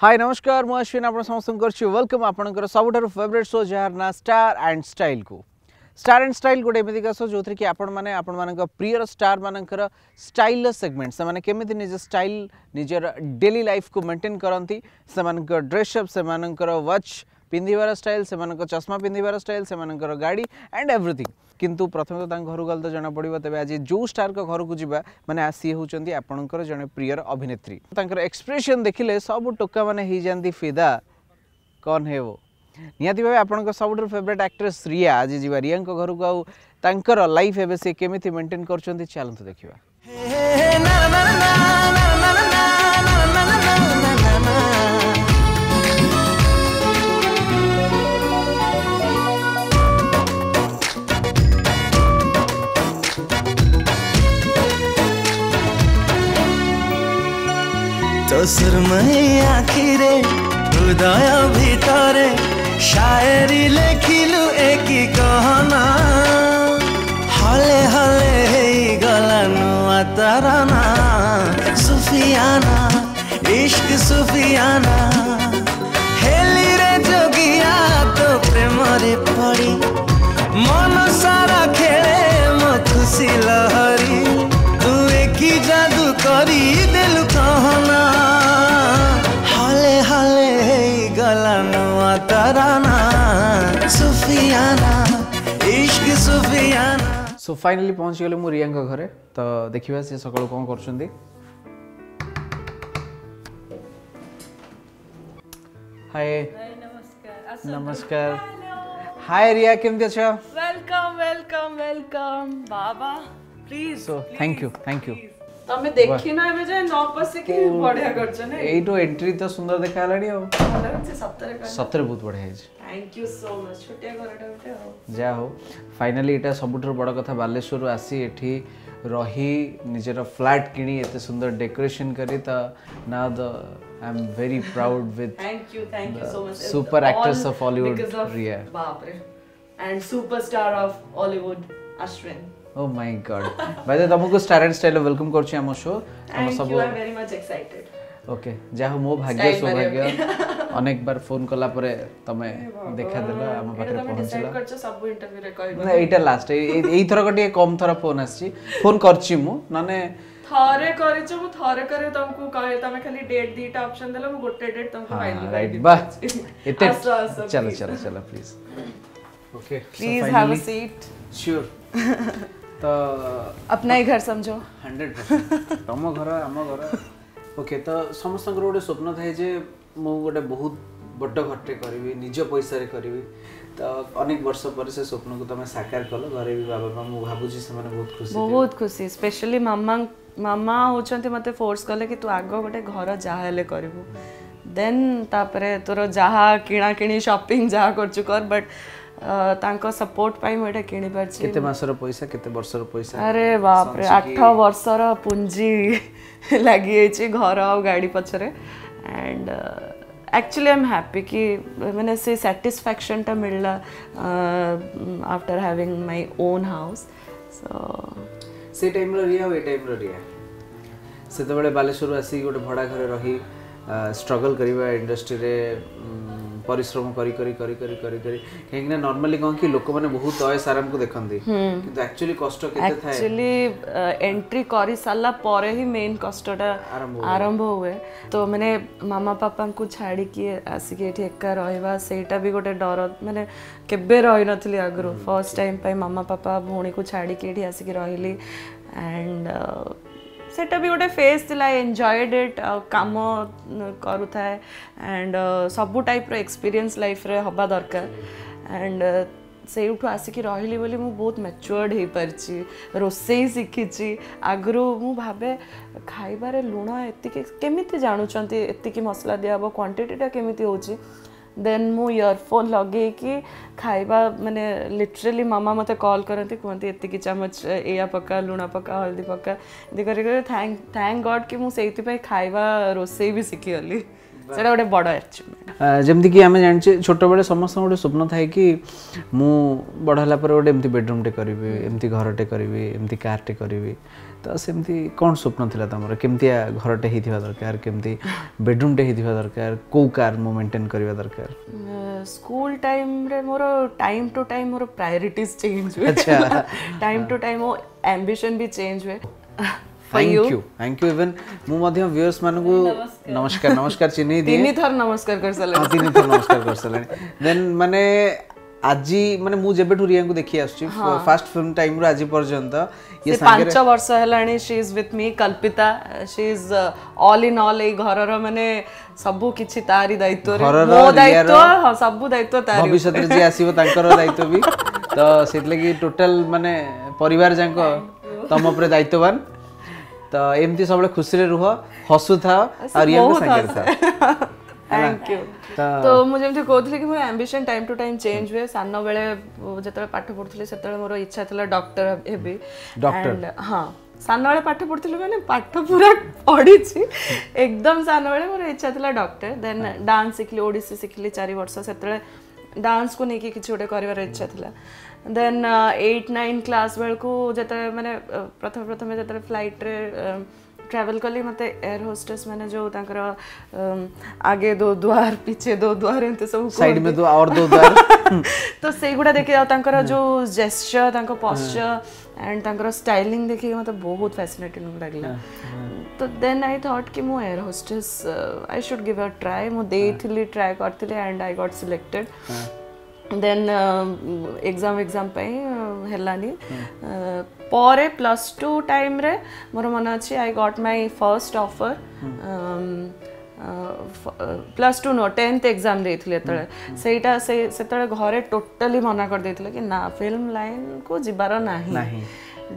हाय नमस्कार मु अश्विन आपण समस्त करछु वेलकम आपनकर सबुठार फेवरेट शो जहार ना स्टार एंड स्टाइल गोटे एमती शो जो कि आपण प्रिय स्टार मानकर स्टाइल सेगमेंट से केमी निज स्टाइल निजर डेली लाइफ को मेंटेन करती से ड्रेसअप से वाच पिंधार स्टाइल से चश्मा पिंधार स्टाइल से गाड़ी एंड एवरीथिंग किंतु प्रथम तो घर गल तो जना पड़ो तेज आज जो स्टार घर को जावा मैंने सी होती आपंकर जड़े प्रियर अभिनेत्री एक्सप्रेशन देखिले सब टोका मैंने जाती फिदा कौन है वो निहाती भाव आप सब फेवरेट एक्ट्रेस रिया आज जी रिया घर को आर लाइफ एवं सी केमी मेंटेन कर चलते देखा सुरमई आखिरे हृदय भीतरे शायरी लेखिलु एकी कहना हले हले हेई गलानु आतराना सुफियाना इश्क सुफियाना हेली रे जोगिया तो प्रेम रे पड़ी मन सारा खेले मो खुशी लहरी तू एकी जादू करी देलु कहना सो फाइनली पहुंच गले मु रिया घरे तो देखिबा से सकाल कोन करछुंदी हाय नमस्कार हाय रिया केम दे छ वेलकम वेलकम वेलकम बाबा प्लीज सो थैंक यू तमे देखिना एबे जे न पसे के बढ़िया करछ ने एटो एंट्री तो सुंदर देखालाडी हो से 17 बहुत बढ़िया है थैंक यू सो मच छोटे घरटा हो जा हो फाइनली एटा सबुठर बड़ कथा बालेश्वर आसी एठी रही निजरा फ्लैट किनी एते सुंदर डेकोरेशन करी त now the I am very proud with thank you so much super actress of Hollywood Riya बाप रे and superstar of Hollywood Ashwin Oh my God! By the way, तुमको Star and Style वेलकम करछी हमर शो। हम सब you are very much excited. Okay, जाहो मो भाग्य सौभाग्य अनेक बार फोन कला परे तमे देखा देला हम पाखरे पहुंचला। करछ सब इंटरव्यू रे कहबो। ना एटा लास्ट एई थरा कटिए कम थरा फोन आसी। फोन करछी मु नने थरे करिछ मु थरे करे तुमको कहे तमे खाली डेट दीटा ऑप्शन देला मु गोटे डेट तुमको फाइनल राइट बा। एते चलो please. Okay. Please have a seat. Sure. तो अपना ही घर समझो 100% तुम घर आम घर ओके तो समस्त गोटे स्वप्न थाए जे मु गोटे बहुत बड़ घरटे करी निज पैसा करी तो अनेक वर्ष पर से स्वप्न को तुम साकार कल घरे भी बाबा मु भाबुजी से माने बहुत खुशी स्पेशली मामा होचंती मते फोर्स करले कि तू आगो गोटे घर जाहले करिवु देन तापरे तोर जहा किणा किणी शॉपिंग जहा करछु कर बट तांको सपोर्ट पाई मोटा किणी परछी केते मासर पैसा केते वर्षर पैसा अरे बाप रे 8 वर्षर पूंजी लागि अछि घर आ गाडी पछरे and actually I am happy कि मैंने से सैटिस्फैक्शन ता मिलला after having my own house so से टाइम रे रिया वे टाइम रे रिया सेते बेले बालेश्वर आसी गोटे भडा घरे रही स्ट्रगल करिवा इंडस्ट्री रे परिश्रम करी करी करी करी करी करी कहीं ना नॉर्मली कौन कि लोक माने बहुत अयस आराम को देखंदी किंतु एक्चुअली कष्ट केते थाए एक्चुअली एंट्री करी साला पारे ही मेन कष्टटा आरंभ होए तो माने मामा पापा को छाड़ी के आसी के एठी एका रहबा सेटा भी गोटे डर माने केबे रहि नथली आगरो फर्स्ट टाइम पे मामा पापा भोणी को छाड़ी के एठी आसी के रहिली एंड सेटा भी गोटे फेज थिला एन्जॉयड इट काम करू थाए एंड सबु टाइप रो एक्सपीरियंस लाइफ रे हबा दरकार एंड से उठो आसिक रहिली बोली मु बहुत मैच्योर्ड हे परची रोसेई सिखिची आगरो मु भाबे खाइबारे लूण एतिके केमिति जानुचंती एतिके मसला दियाबो क्वांटिटीटा केमिति होची देन मु इयरफोन लगे कि खाइबा माने लिटरली मामा मते कॉल करते कहते एतिकी चमच एया पक्का लुणा पक्का हल्दी पक्का देखो थैंक गॉड कि मु सेति पे खाइबा रोसेई भी सिखियली सेटा गोटे बड़ अचीवमेंट जेमती कि आमे जानि छे छोटो बेले समस्त गोटे स्वप्न थाए कि मु बड़ हला पर गोटे एमती बेडरूम टे करबी एमती घर टे करबी एमती कार टे करबी तो सेमती कोन स्वप्न थिला तमरा केमती घर टे हिथिबा दरकार केमती बेडरूम टे हिथिबा दरकार को कार मु मेंटेन करबा दरकार स्कूल टाइम रे मोर टाइम टू टाइम मोर प्रायोरिटीज चेंज हुए अच्छा टाइम टू टाइम ओ एंबिशन भी चेंज हुए थैंक यू इवन मु माध्यम व्यूअर्स माने को नमस्कार नमस्कार चिन्ह दिए तीन थर नमस्कार कर सले देन माने आज माने मु जेबेठु रिया को देखि आछी फर्स्ट फिल्म टाइम रो आज पर्यंत ये 5 वर्ष हलाणी she is with me Kalpita she is all in all ए घर रो माने सबु किछि तारी दायित्व रे मो दायित्व हां सबु दायित्व तारी भविष्य रे जे आसीबो तांकर दायित्व भी तो सेत लगी टोटल माने परिवार जांको तम ऊपर दायित्ववान तो एमती सब खुशी रे रुह हसु था और रिया को संग था थैंक यू तो मुझे जो कहते कि मोर ambition time to time change हुए सान बेले जतले पाठ पढुथले सेतले मोर इच्छा थला डॉक्टर हेबी एंड हां सान बेले पाठ पढुथले माने पाठ पूरा पढिछि एकदम सान बेले मोर इच्छा थला डॉक्टर देन डांस सिखली ओडिसी सिखली 4 वर्ष सेतले डांस को नेकी किछ ओडे करबार इच्छा थला देन 8-9 क्लास बेल को जतले माने प्रथम जतले फ्लाइट रे ट्रैवल कली मते एयर होस्टेस मैंने जो ताकर आगे दो द्वार पीछे दो द्वार एंते सब साइड में दो और दो द्वार तो सेगुडा देखि आ ताकर जो gesture Takar posture and Takar styling देखि मते बहुत फैसिनेटिंग लागला तो देन आई थॉट कि मु air hostess I should give a try मु देथिली ट्राई करथिले and I got selected then exam पे हेलानी परे प्लस 2 टाइम रे मोर मन अछि I got my first offer plus 2 नो 10th एग्जाम देथिले तळे सेटा से तळे घरे टोटली मना कर देथिले कि ना फिल्म लाइन को जिबार नाही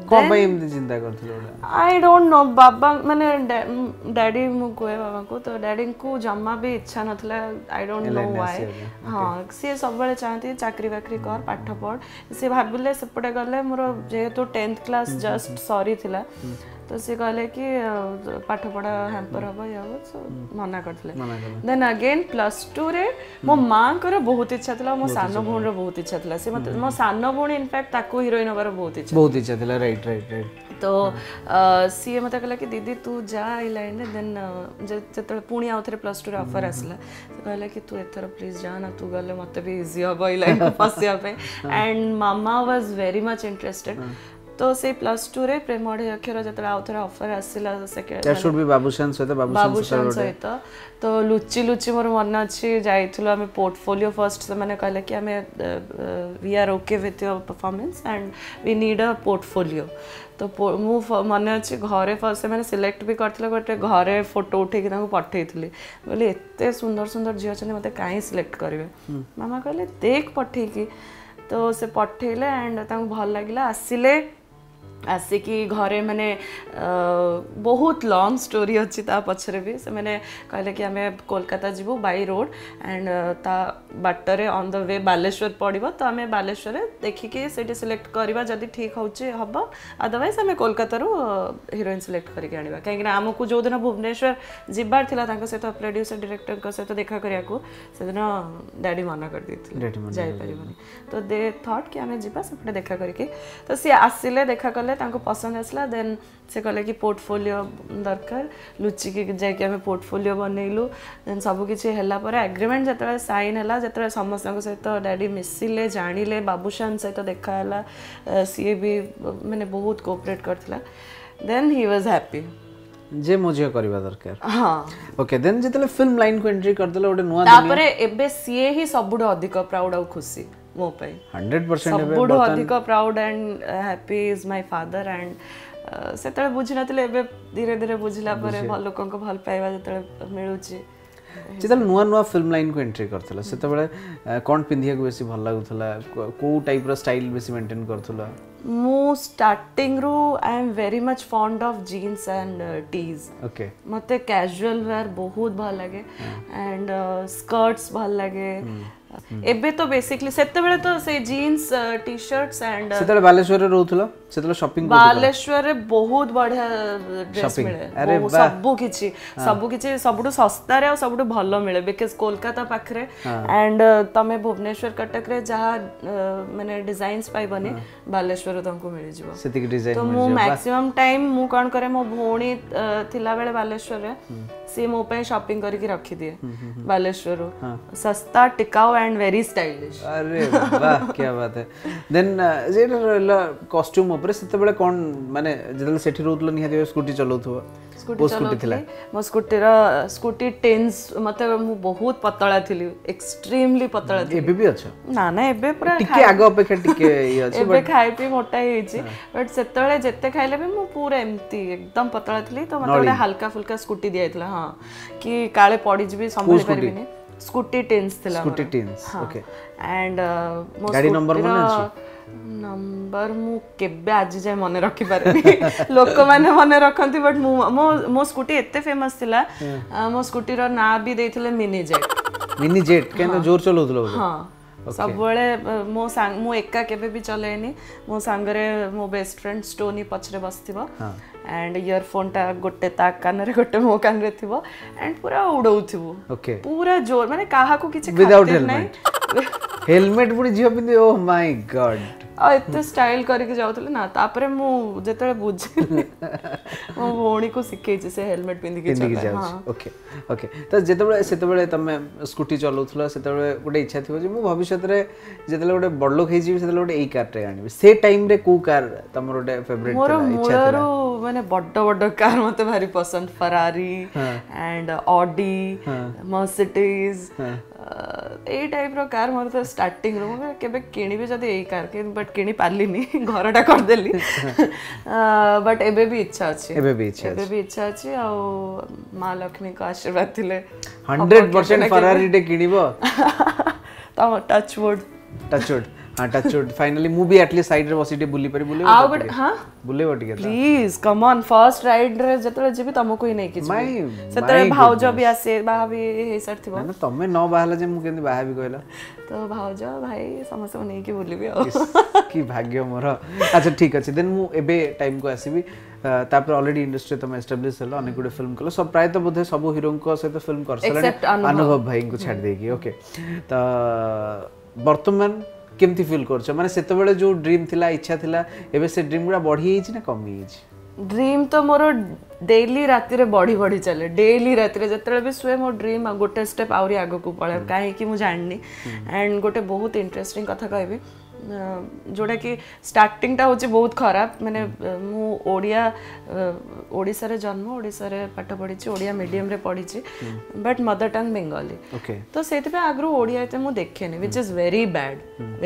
कोन भाई हम चिंता करथिले आई डोंट नो बाबा माने डैडी मु कोए बाबा को तो डैडी को जम्मा भी इच्छा नथला आई डोंट नो व्हाई हां से सब बेले चाहती चाकरी वाकरी कर पाठ पढ़ से भाबिले सेपटे गले मोर जे तो 10th क्लास जस्ट सॉरी थिला तो से कहले कि पाठ पढ़ा हैम्पर हबो याव सो मना करथले देन अगेन प्लस 2 रे मो मां कर बहुत इच्छा थला मो सानो भोन रो बहुत इच्छा थला से मो सानो भोन इनफैक्ट ताको हीरोइन होबार बहुत इच्छा थला राइट राइट राइट तो सीए मते कहला कि दीदी तू जा आई लाइन रे देन जतले पुणी आउ थरे प्लस 2 रे ऑफर आसला कहला कि तू एथर प्लीज जा ना तू गले मते भी इजी हबो आई लाइन फसिया पे and mama was very much interested तो से प्लस 2 रे प्रेम अक्षर जतरा आउथरा ऑफर आसीला second that should be Babushan सहित तो लुच्ची मोर मन अछि जाइथलो हमें पोर्टफोलियो फर्स्ट से माने कहले कि हमें we are okay with your performance and we need a portfolio तो मु मन अच्छे घरे फर्स्ट मैंने सिलेक्ट भी करथिले गोटे घरे फोटो उठे कि ताको पठेइथिले बोले एते सुंदर सुंदर झियो छने मते काहे सिलेक्ट करबे मामा कहले देख पठे कि तो से पठेले एंड ताको भल लागिला आसीले आसे कि घरे माने बहुत लॉन्ग स्टोरी अछि ता पछरे भी से माने कहले कि हमें कोलकाता जीवो बाय रोड एंड ता बटरे ऑन द वे बालेश्वर पड़िबो तो हमें बालेश्वर देखि के सेटे सिलेक्ट करबा जदी ठीक होछि हबो अदरवाइज हमें कोलकाता रो हीरोइन सिलेक्ट करिके आनिबा काहेकि ना हमकु जो दिन भुवनेश्वर जिबार थिला तांको सहित प्रोड्यूसर डायरेक्टर को सहित देखा करिया को से दिन डैडी मना कर देथिले जाय परिबनी तो दे थॉट कि हमें जिबा सेपटे देखा करिके तो से आसीले देखा कर तांको पसंद आसला देन से कहले कि पोर्टफोलियो दरकार लुचि के जाय कि हमें पोर्टफोलियो बनैलु देन सब किछ हैला पर एग्रीमेंट जतरा साइन हैला जतरा समस्तन के सहित डैडी मिसिले जानिले बाबूशान सहित देखा हैला सीए भी माने बहुत कोऑपरेट करथला देन ही वाज हैप्पी जे मुझे करबा दरकार हां ओके देन जतले फिल्म लाइन को एंट्री कर देले ओडे नुवा तापर एबे सीए ही सबडो अधिक प्राउड और खुशी मो पाई 100% एबे सबडो अधिक proud and happy is my father and सेतले बुझिनतले एबे धीरे धीरे बुझिला परे लोकन को भल पाइबा जतले मिलुची जतले नुवा नुवा फिल्म लाइन को एंट्री करथला सेतबेले कोन पिंधिया को बेसी भल लागुथला को टाइप रो स्टाइल बेसी मेंटेन करथला मु स्टार्टिंग रू I am very much fond of jeans and tees okay मते कैजुअल वेयर बहुत भल लागे एंड स्कर्ट्स भल लागे एबे तो बेसिकली सेते बेले तो से जीन्स टी शर्ट्स एंड सेते बालेश्वर रे रहथलो सेते शॉपिंग बालेश्वर रे बहुत बढ़िया ड्रेस मिले अरे सबु किछि सबुटो सस्ता रे सबुटो भलो मिले बिकज कोलकाता पाखरे एंड तमे भुवनेश्वर कटक रे जहा माने डिजाइनस पाई बने बालेश्वर रे तुमको मिल जिवो सेतिक डिजाइन तो मु मैक्सिमम टाइम मु कोन करे मो भोणी थिला बेले बालेश्वर रे से मो पे शॉपिंग करके रखि दिए बालेश्वर रो सस्ता टिकाऊ and very stylish अरे वाह क्या बात है देन जेला कॉस्ट्यूम ऊपर सेते बेले कोन माने जेला सेठी रोतलो निहा स्कूटी चलोथुवा स्कूटी थिला मो स्कूटी रा स्कूटी टेंस मतलब मु बहुत पतला थिली एक्सट्रीमली पतला थी एबे भी अच्छा ना ना एबे पूरा टिके आगे अपेक्षा टिके ये अच्छा एबे खाइ पे मोटा हे छी बट सेते बेले जते खाइले भी मु पूरा एम्ती एकदम पतला थिली तो मतलब हल्का फुल्का स्कूटी दिया थिला हां कि काले पड़ी जबी संभल परबिनी स्कूटी टेंस थिला स्कूटी टेंस ओके एंड गाड़ी नंबर मन अछि नंबर मु केबे आज जाय मन रखि परबी लोक माने मन रखंती बट मो स्कूटी एते फेमस थिला मो स्कूटी रो ना भी देथिले मिनी जेट केन जोर चलोथलो हां सब बळे मो एका केबे भी चलेनी मो संगरे मो बेस्ट फ्रेंड स्टोनी पछरे बसथिबो एंड इयरफोन टा गोटे ता कान रे गोटे मो कान रे थिबो एंड पूरा उडौथिबो ओके पूरा जोर माने काहा को किछ खातिर नै हेलमेट पुरी जियो पिन ओ माय गॉड आ एते स्टाइल करि के जाउतले ना तापरे मु जेतले बुझि मो बोणी को सिखे जे से हेलमेट पिन के जाउ ओके ओके त जेतबेले सेतबेले तमे स्कूटी चलौथला सेतबेले गोटे इच्छा थिबो जे मु भविष्यत रे जेतले गोटे बडलोक हे जिवि सेतले गोटे एई कार रे आनिबे से टाइम रे को कार तमरो गोटे फेवरेट इच्छा थिला माने बड्डो बड्डो कार मते भारी पसंद फरारी एंड ऑडी मर्सिडीज ए टाइप रो कार मोर तो स्टार्टिंग रो मैं केबे किनिबे जदी ए कार के बट किनि पाली नी घरटा कर देली बट एबे भी इच्छा अछि आ मां लक्ष्मी का आशीर्वाद थिले 100% फरारी डे किनिबो त टचवुड हां touchwood finally movie at least side रे बसिटे बुली परि बुले आ बट हां बुले बट के please come on first ride रे जतले जेबी तमको ही नै किछ सेतरे भाउजो भी आसे बाहाबी हे सर थिबो ना तमे न बाहला जे मु केनी बाहाबी कहला तो भाउजो भाई समस्त नै के बुलीबी की भाग्य मोर अच्छा ठीक अछि देन मु एबे टाइम को आसीबी तापर ऑलरेडी इंडस्ट्री तमे एस्टैब्लिश हलो अनेक गुडे फिल्म कलो सब प्राय तो बोधे सब हीरोइन को सहित फिल्म करसला अनुभव भाई को छाड़ देगी ओके त वर्तमान केमती फील करछ माने सेते बेले जो ड्रीम थिला इच्छा थिला एबे से ड्रीम गुडा बढ़ी हिच ना कमी हिच ड्रीम तो मोर डेली राति रे बढ़ी चले डेली राति रे जतले भी सुए मोर ड्रीम गोटे स्टेप आउरी आगो को पळे काहे कि मु जाननी एंड गोटे बहुत इंटरेस्टिंग कथा कहबे जोडा कि स्टार्टिंग टा होची बहुत खराब माने मु ओडिया ओडिसा रे जन्म ओडिसा रे पाठ पढीची ओडिया मीडियम रे पढीची but mother tongue Bengali okay तो सेते पे आग्रो ओडिया ते मु देखेने व्हिच इज वेरी बैड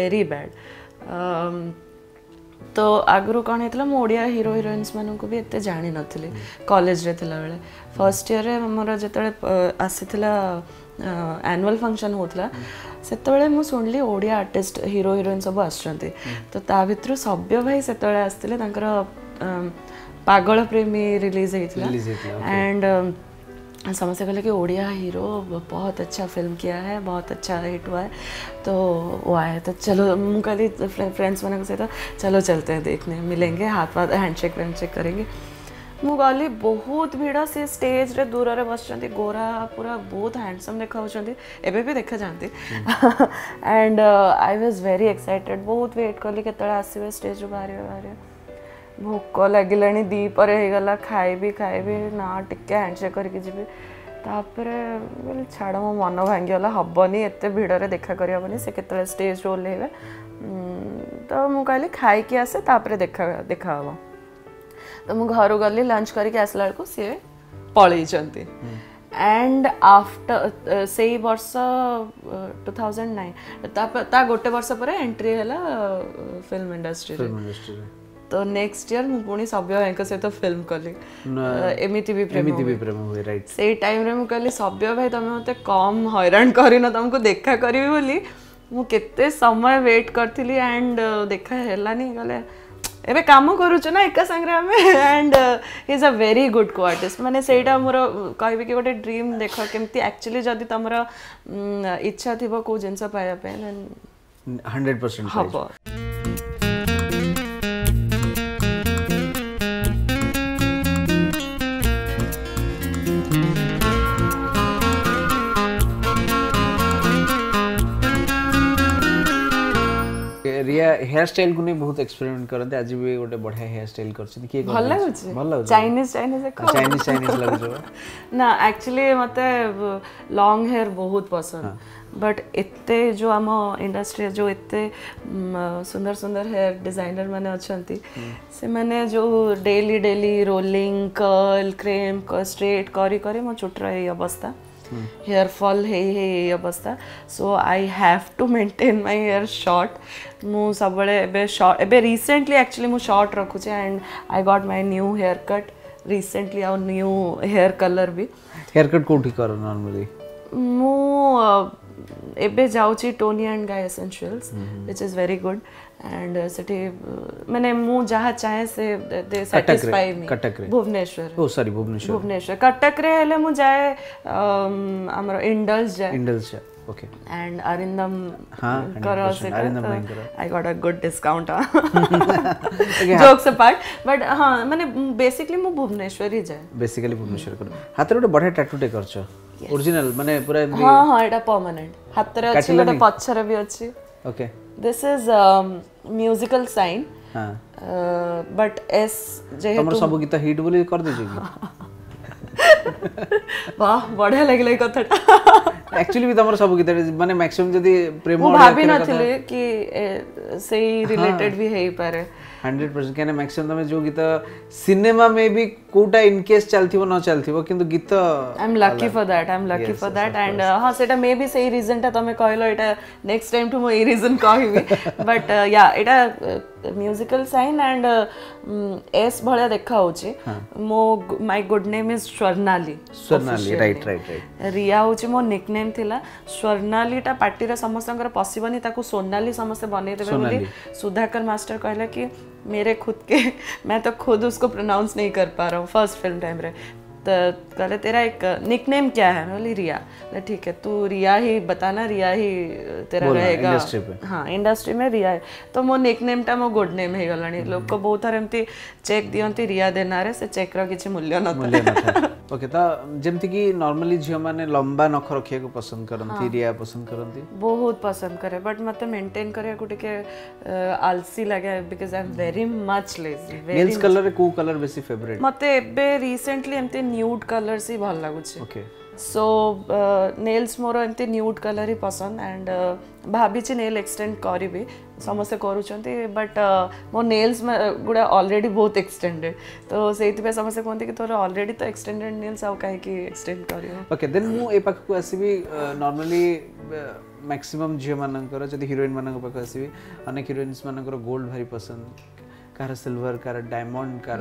तो आग्रो कोन हेतला मु ओडिया हीरो हीरोइन्स मानन को भी एते जानि नथिले कॉलेज रे थिला बेले फर्स्ट ईयर रे हमरा जतले आसीथिला एनुअल फंक्शन होतला सेते बेले मु सुनली ओडिया आर्टिस्ट हीरो हीरोइन सब आछंती तो ता भितरु सभ्य भाई सेते बेले आस्थिले तांकर पागल प्रेमी रिलीज हेतला एंड समस्या कहले कि ओडिया हीरो बहुत अच्छा फिल्म किया है बहुत अच्छा हिट हुआ है तो वो आया तो चलो मु कहली फ्रेंड्स बना के तो चलो चलते हैं देखने मिलेंगे हाथ हैंडशेक वेंडशेक करेंगे मु गली बहुत भीड़ से स्टेज रे दूर रे बसचंती गोरा पूरा बहुत हैंडसम देखाउचंती एबे भी देखा जानती and I was very excited बहुत वेट करली केतळे आसीबे स्टेज रे बारे भूख लगिलानी दी पर हे गला खाइबी ना टिके हैंडशेक करके जीबी तापर बोल छाड़ मो मन भांगी वाला हबनी एते भीड़ रे देखा करियबनी से केतळे स्टेज रोल हेबे तो मु कहली खाइ के आसे तापर देखा हबो तो मु घर गली लंच करके आसला को से पळई चंती एंड आफ्टर से वर्ष 2009 ता गोटे वर्ष परे एंट्री हला फिल्म इंडस्ट्री तो नेक्स्ट ईयर मु पुणी सभ्य भाई से तो फिल्म कली एमटीवी प्रेम हुए राइट से टाइम रे मु कहली सभ्य भाई तमे मते कम हैरान करिनो तुमको देखा करबी बोली मु केते समय वेट करथिली एंड देखा हेलानी गले एबे काम करूच ना एक संगे आम and he is a very good को आर्टिस्ट मैंने से मोर कह गोटे ड्रीम देख केमती एक्चुअली जदि तुम इच्छा थी कौ जिन पाइबापी 100% हम रिया हेयर स्टाइल गुनी बहुत एक्सपेरिमेंट करते आज भी गोटे बढ़िया हेयर स्टाइल करछी की भल लागछ भल लागछ चाइनीज लागछ ना एक्चुअली मते लॉन्ग हेयर बहुत पसंद बट इत्ते जो आम इंडस्ट्री जो इत्ते सुंदर सुंदर हेयर डिजाइनर माने अछंती से माने जो daily daily rolling curl crimp कर स्ट्रेट करी करी मो छुटरा हे अवस्था हेयर फॉल है अवस्था so I have to maintain my hair short मु सब बड़े शॉर्ट एबे रिसेंटली एक्चुअली मु शॉर्ट रखुचे and I got my new hair cut recently और न्यू हेयर कलर भी हेयर कट कोठी कर नॉर्मली मु एबे जाउची Toni and Guy essentials which is very good and सेठी माने मु जहा चाहे से दे सैटिस्फाई मी भुवनेश्वर ओ सॉरी भुवनेश्वर कटक रे हेले मु जाए हमरो इंडल्ज जाए ओके एंड अरिंदम हां करो से अरिंदम भयंकर I got a good discount jokes apart but हां माने बेसिकली मु भुवनेश्वर ही जाए बेसिकली भुवनेश्वर करो हाथ रे बडे टैटू टे करछो ओरिजिनल माने पूरा हां हां एटा परमानेंट हाथ रे अछि एटा पछर भी अछि okay this is musical sign हां but s जे हमर सब गीत हिट बोली कर दे जे वाह बढ़िया लागले कथटा एक्चुअली भी हमर सब गीत माने मैक्सिमम जदी प्रेम हो भाभी न थिले कि से रिलेटेड भी है पारे 100% केने मैक्सिमम तमे जो गीत सिनेमा में भी कोटा इन केस चलथिबो न चलथिबो किंतु गीत I am lucky for that and हां सेटा मे बी सेही रीजन ता तमे कहलो एटा नेक्स्ट टाइम टू मो ए रीजन कहबी बट या एटा म्यूजिकल साइन एंड एस भले देखा होची मो my good name is Swarnali right right right Riya होची मो निकनेम थिला स्वर्णाली ता पार्टी रे समस्तकर पसिबनी ताको सोनाली समस्त बने देबे बोली सुधाकर मास्टर कहला कि मेरे खुद के मैं तो खुद उसको प्रोनाउंस नहीं कर पा रहा हूँ फर्स्ट फिल्म टाइम रे तो कहले तेरा एक निकनेम क्या है बोली रिया ठीक है तू रिया ही बताना रिया ही तेरा रहेगा इंडस्ट्री पे हाँ इंडस्ट्री में रिया है तो मो निकनेम टा मो गुड नेम है गलानी लोग को बहुत थर एमती चेक दियंती रिया देना रे से चेक रो किछ मूल्य न ओके ता जेमती कि नॉर्मली झियो माने लंबा नख रखिया को पसंद करंती रिया पसंद करंती बहुत पसंद करे बट मते मेंटेन करे को टिके आलसी लागे because I am very much lazy nails colour को कलर बेसी फेवरेट मते बे रिसेंटली एमते न्यूड कलर से भल लागु छे ओके सो नेल्स मोर एमते न्यूड कलर ही पसंद एंड भाभी ची नेल एक्सटेंड करिबे समस्या करूचंती बट मो नेल्स गुडा ऑलरेडी बहुत एक्सटेंडेड तो सेति पे समस्या कोनते कि तोर ऑलरेडी तो एक्सटेंडेड नेल्स आउ काहे कि एक्सटेंड करियो ओके देन मु ए पाख को आसीबी नॉर्मली मैक्सिमम जे मानकर जदी हीरोइन मानक पाख आसीबी अनेक हीरोइन्स मानकर गोल्ड भारी पसंद कार सिल्वर कार डायमंड कार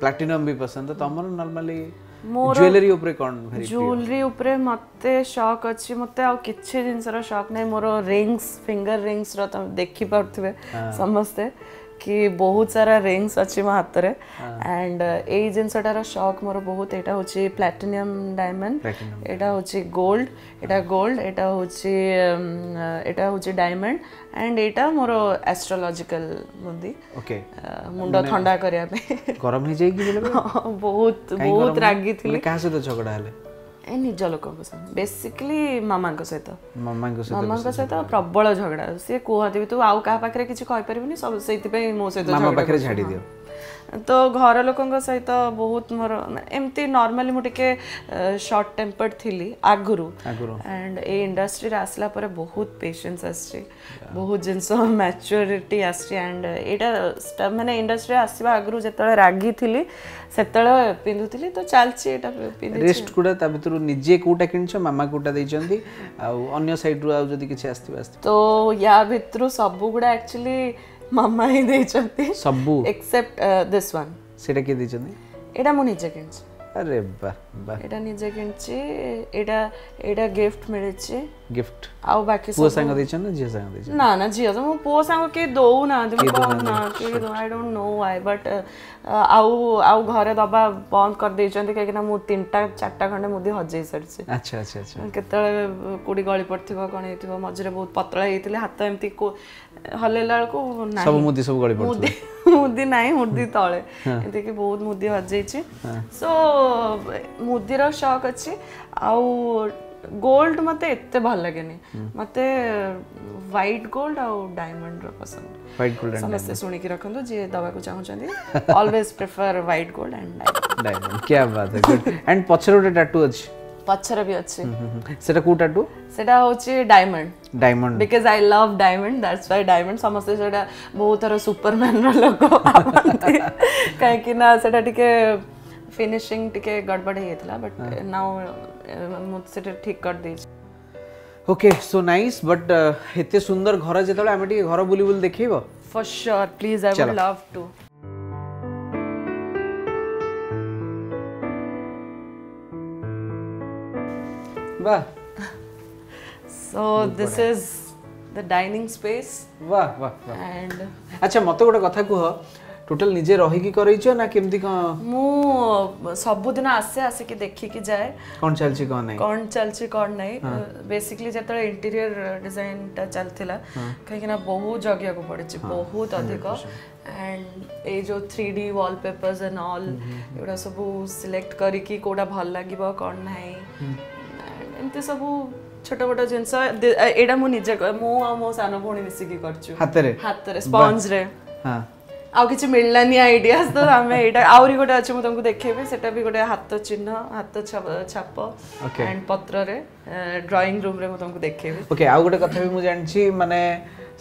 प्लैटिनम भी पसंद तो हमर नॉर्मली ज्वेलरी ऊपर कोन भारी ज्वेलरी ऊपर मते शौक अछि मते आ किछ जिंस रो शौक नै मोर रिंग्स फिंगर रिंग्स रो त देखि पड़थबे समझते कि बहुत सारा रिंग्स अछि म हाथ रे एंड ए जिंसटा रो शौक मोर बहुत एटा होछि प्लैटिनम डायमंड एटा होछि गोल्ड एटा होछि diamond and Etah more astrological मुंदी ओके मुंडा ठंडा करिया पे गरम हो जाई कि बोले बहुत बहुत रागी थिले कहां से तो झगड़ा हले ए निज लोक को बेसिकली मामा को सहित प्रबल झगड़ा से कोहते तू आउ का पाखरे किछ कहि परबिनी सब सेति पे मो सहित झगड़ा मामा पाखरे झाड़ी दियो तो घर लोक सहित बहुत मोर एमती नॉर्मली मु टिके शॉर्ट टेम्पर्ड थिली आगुरु एंड ए इंडस्ट्री रे आसला पर बहुत पेशेंस आसी बहुत जिंस मैच्योरिटी आसी एंड एटा माने इंडस्ट्री आसीबा आगुरु जेतले रागी थिली सेतले पिंदुतिली तो चालची एटा पिंदे रेस्ट कुडा ता भीतर निजे कोटा किनछ मामा कोटा दैचंदी आ अन्य साइड रो आ जदी किछ आस्ती तो या भीतर सब गुडा एक्चुअली मामा ही दे चंती सबु एक्सेप्ट दिस वन सेटा के दे चंती एटा मुनि जकिनछ अरे बा एटा नि जकिनछ एटा गिफ्ट मिलछ गिफ्ट आओ बाकी सब सांग दे छन जे सांग दे छन ना ना जी हम पो सांग के दऊ ना दे ना के I don't know why but आओ आओ घर दबा बंद कर दे छन के ना मु 3टा 4टा घंटे मुदी हजै सर से अच्छा अच्छा अच्छा केतले कुडी गळी पडथिबो कोन हेतिबो मजरे बहुत पतला हेतिले हाथ एम्ति को हलेला को ना सब मुदी सब गळी पडथिबो मुदी मुदी नाही मुदी तळे एते के बहुत मुदी हजै छी सो मुदी रो शौक अछि आओ गोल्ड मते इतते भल लागेनी मते व्हाइट गोल्ड और डायमंड रो पसंद व्हाइट गोल्ड समस्त सुणी के रखन दो जे दवा को चाहू चंदी always prefer white gold and diamond क्या बात है गुड एंड पछरोटे टैटू अछि पछर भी अछि सेटा को टैटू सेटा होची diamond diamond because I love diamond that's why diamond समस्त सेटा बहुत तरह सुपरमैन रो लोगो आवंती काहे कि ना सेटा टिके फिनिशिंग टिके गड़बड़ हेतला बट नाउ मुझसे ठीक कर दे ओके सो नाइस बट इतने सुंदर घर जेतले आमे टिके घर बुली बुली देखिबो for sure please I would love to वाह so this is the dining space वाह वाह वाह एंड अच्छा मते गोटे कथा कहो टोटल निजे रही की करई छ ना केमती का मु सब दिन आसे आसे के देखि के जाय कोन चलछि कोन नाही बेसिकली जतले इंटीरियर डिजाइन ता चलथिला कहि ना बहुत जगह को पड़े छ बहुत अधिक एंड ए जो 3D वॉलपेपर्स एंड ऑल एडा सब सिलेक्ट करी की कोडा भल लागिबो कोन नाही एंते सब छोटा मोटा जिंस एडा मु निजे मु आ मो सानो भोणी मिसि की करछु हाथ रे स्पंज रे हां आ किछ मिललानी आइडियाज तो हमें एटा आउरी गोटे अछि मु तुमको देखेबे सेटा भी गोटे हाथ चिन्ह हाथ छाप एंड पत्र रे ड्राइंग रूम रे मु तुमको देखेबे ओके आ गोटे कथा भी मु जानछि माने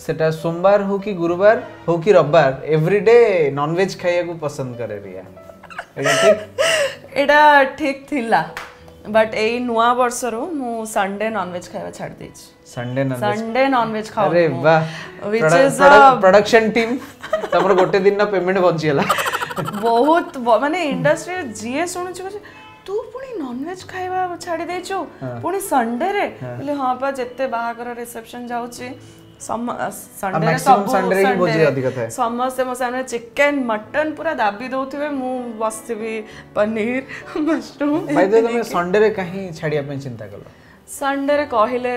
सेटा सोमवार हो कि गुरुवार हो कि रविवार एवरी डे नॉन वेज खाइया को पसंद करे रिया एटा ठीक थिला बट एई नुवा वर्ष रो मु संडे नॉन वेज खाइबा छाड़ देछि संडे नॉन वेज खाओ अरे वाह व्हिच इज प्रोडक्शन टीम तमरो गोटे दिन ना पेमेंट बंचिला बहुत माने इंडस्ट्री जे सुनु छ तू पुणी नॉन वेज खाइबा छाड़ी दे छु पुणी संडे रे बोले हां पा जत्ते बाहागर रिसेप्शन जाउ छी संडे संडे की भोजी अधिक था समस्त मो सामने चिकन मटन पूरा दाबी दोथबे मु बसबी पनीर मशरूम भाई तो तुम संडे रे कहीं छाड़िया पे चिंता कलो संडे रे कहले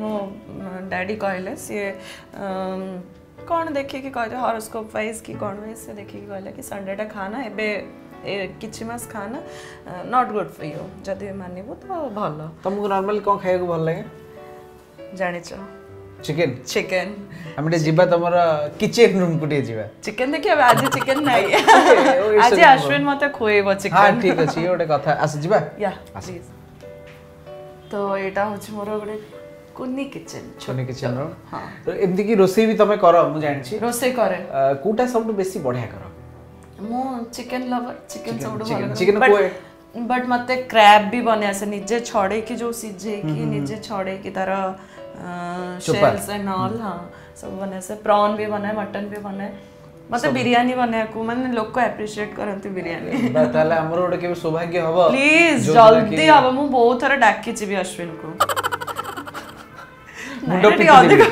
मो डैडी कहले से कौन देखे कि कहले हॉरोस्कोप वाइज कि कौन वाइज से देखे कि कहले कि संडे टा खाना एबे किछि मास खाना नॉट गुड फॉर यू जदि मानिबो तो भलो तुमको नॉर्मल को खाइबो भल लागे जानि छ चिकन चिकन हमडे जीवा तमरा किचन रूम कुटे जीवा चिकन देखि अब आज चिकन नाही आज अश्विन मते खोएबो चिकन हां ठीक अछि ओडे कथा आस जीवा या प्लीज तो एटा होछि मोर गोटे कुनी किचन रो हां तो एमदी की रोसई भी तमे करो मु जानि छी रोसई करे कोटा सबटु बेसी बढ़िया करो मु चिकन लवर चिकन सबटु भलो चिकन कोए बट मते क्रैब भी बने आसे निजे छड़े की जो सिझे की निजे छड़े की तारा शेल्स एंड ऑल हां सब बने से प्रॉन भी बने मटन भी बने मते बिरयानी बने को माने लोग को एप्रिशिएट करंती बिरयानी बट ताले हमरो ओडे के सौभाग्य हबो प्लीज जल्दी हबो मु बहुत सारा डाकी छी भी अश्विन को मुंडो पिटी देबे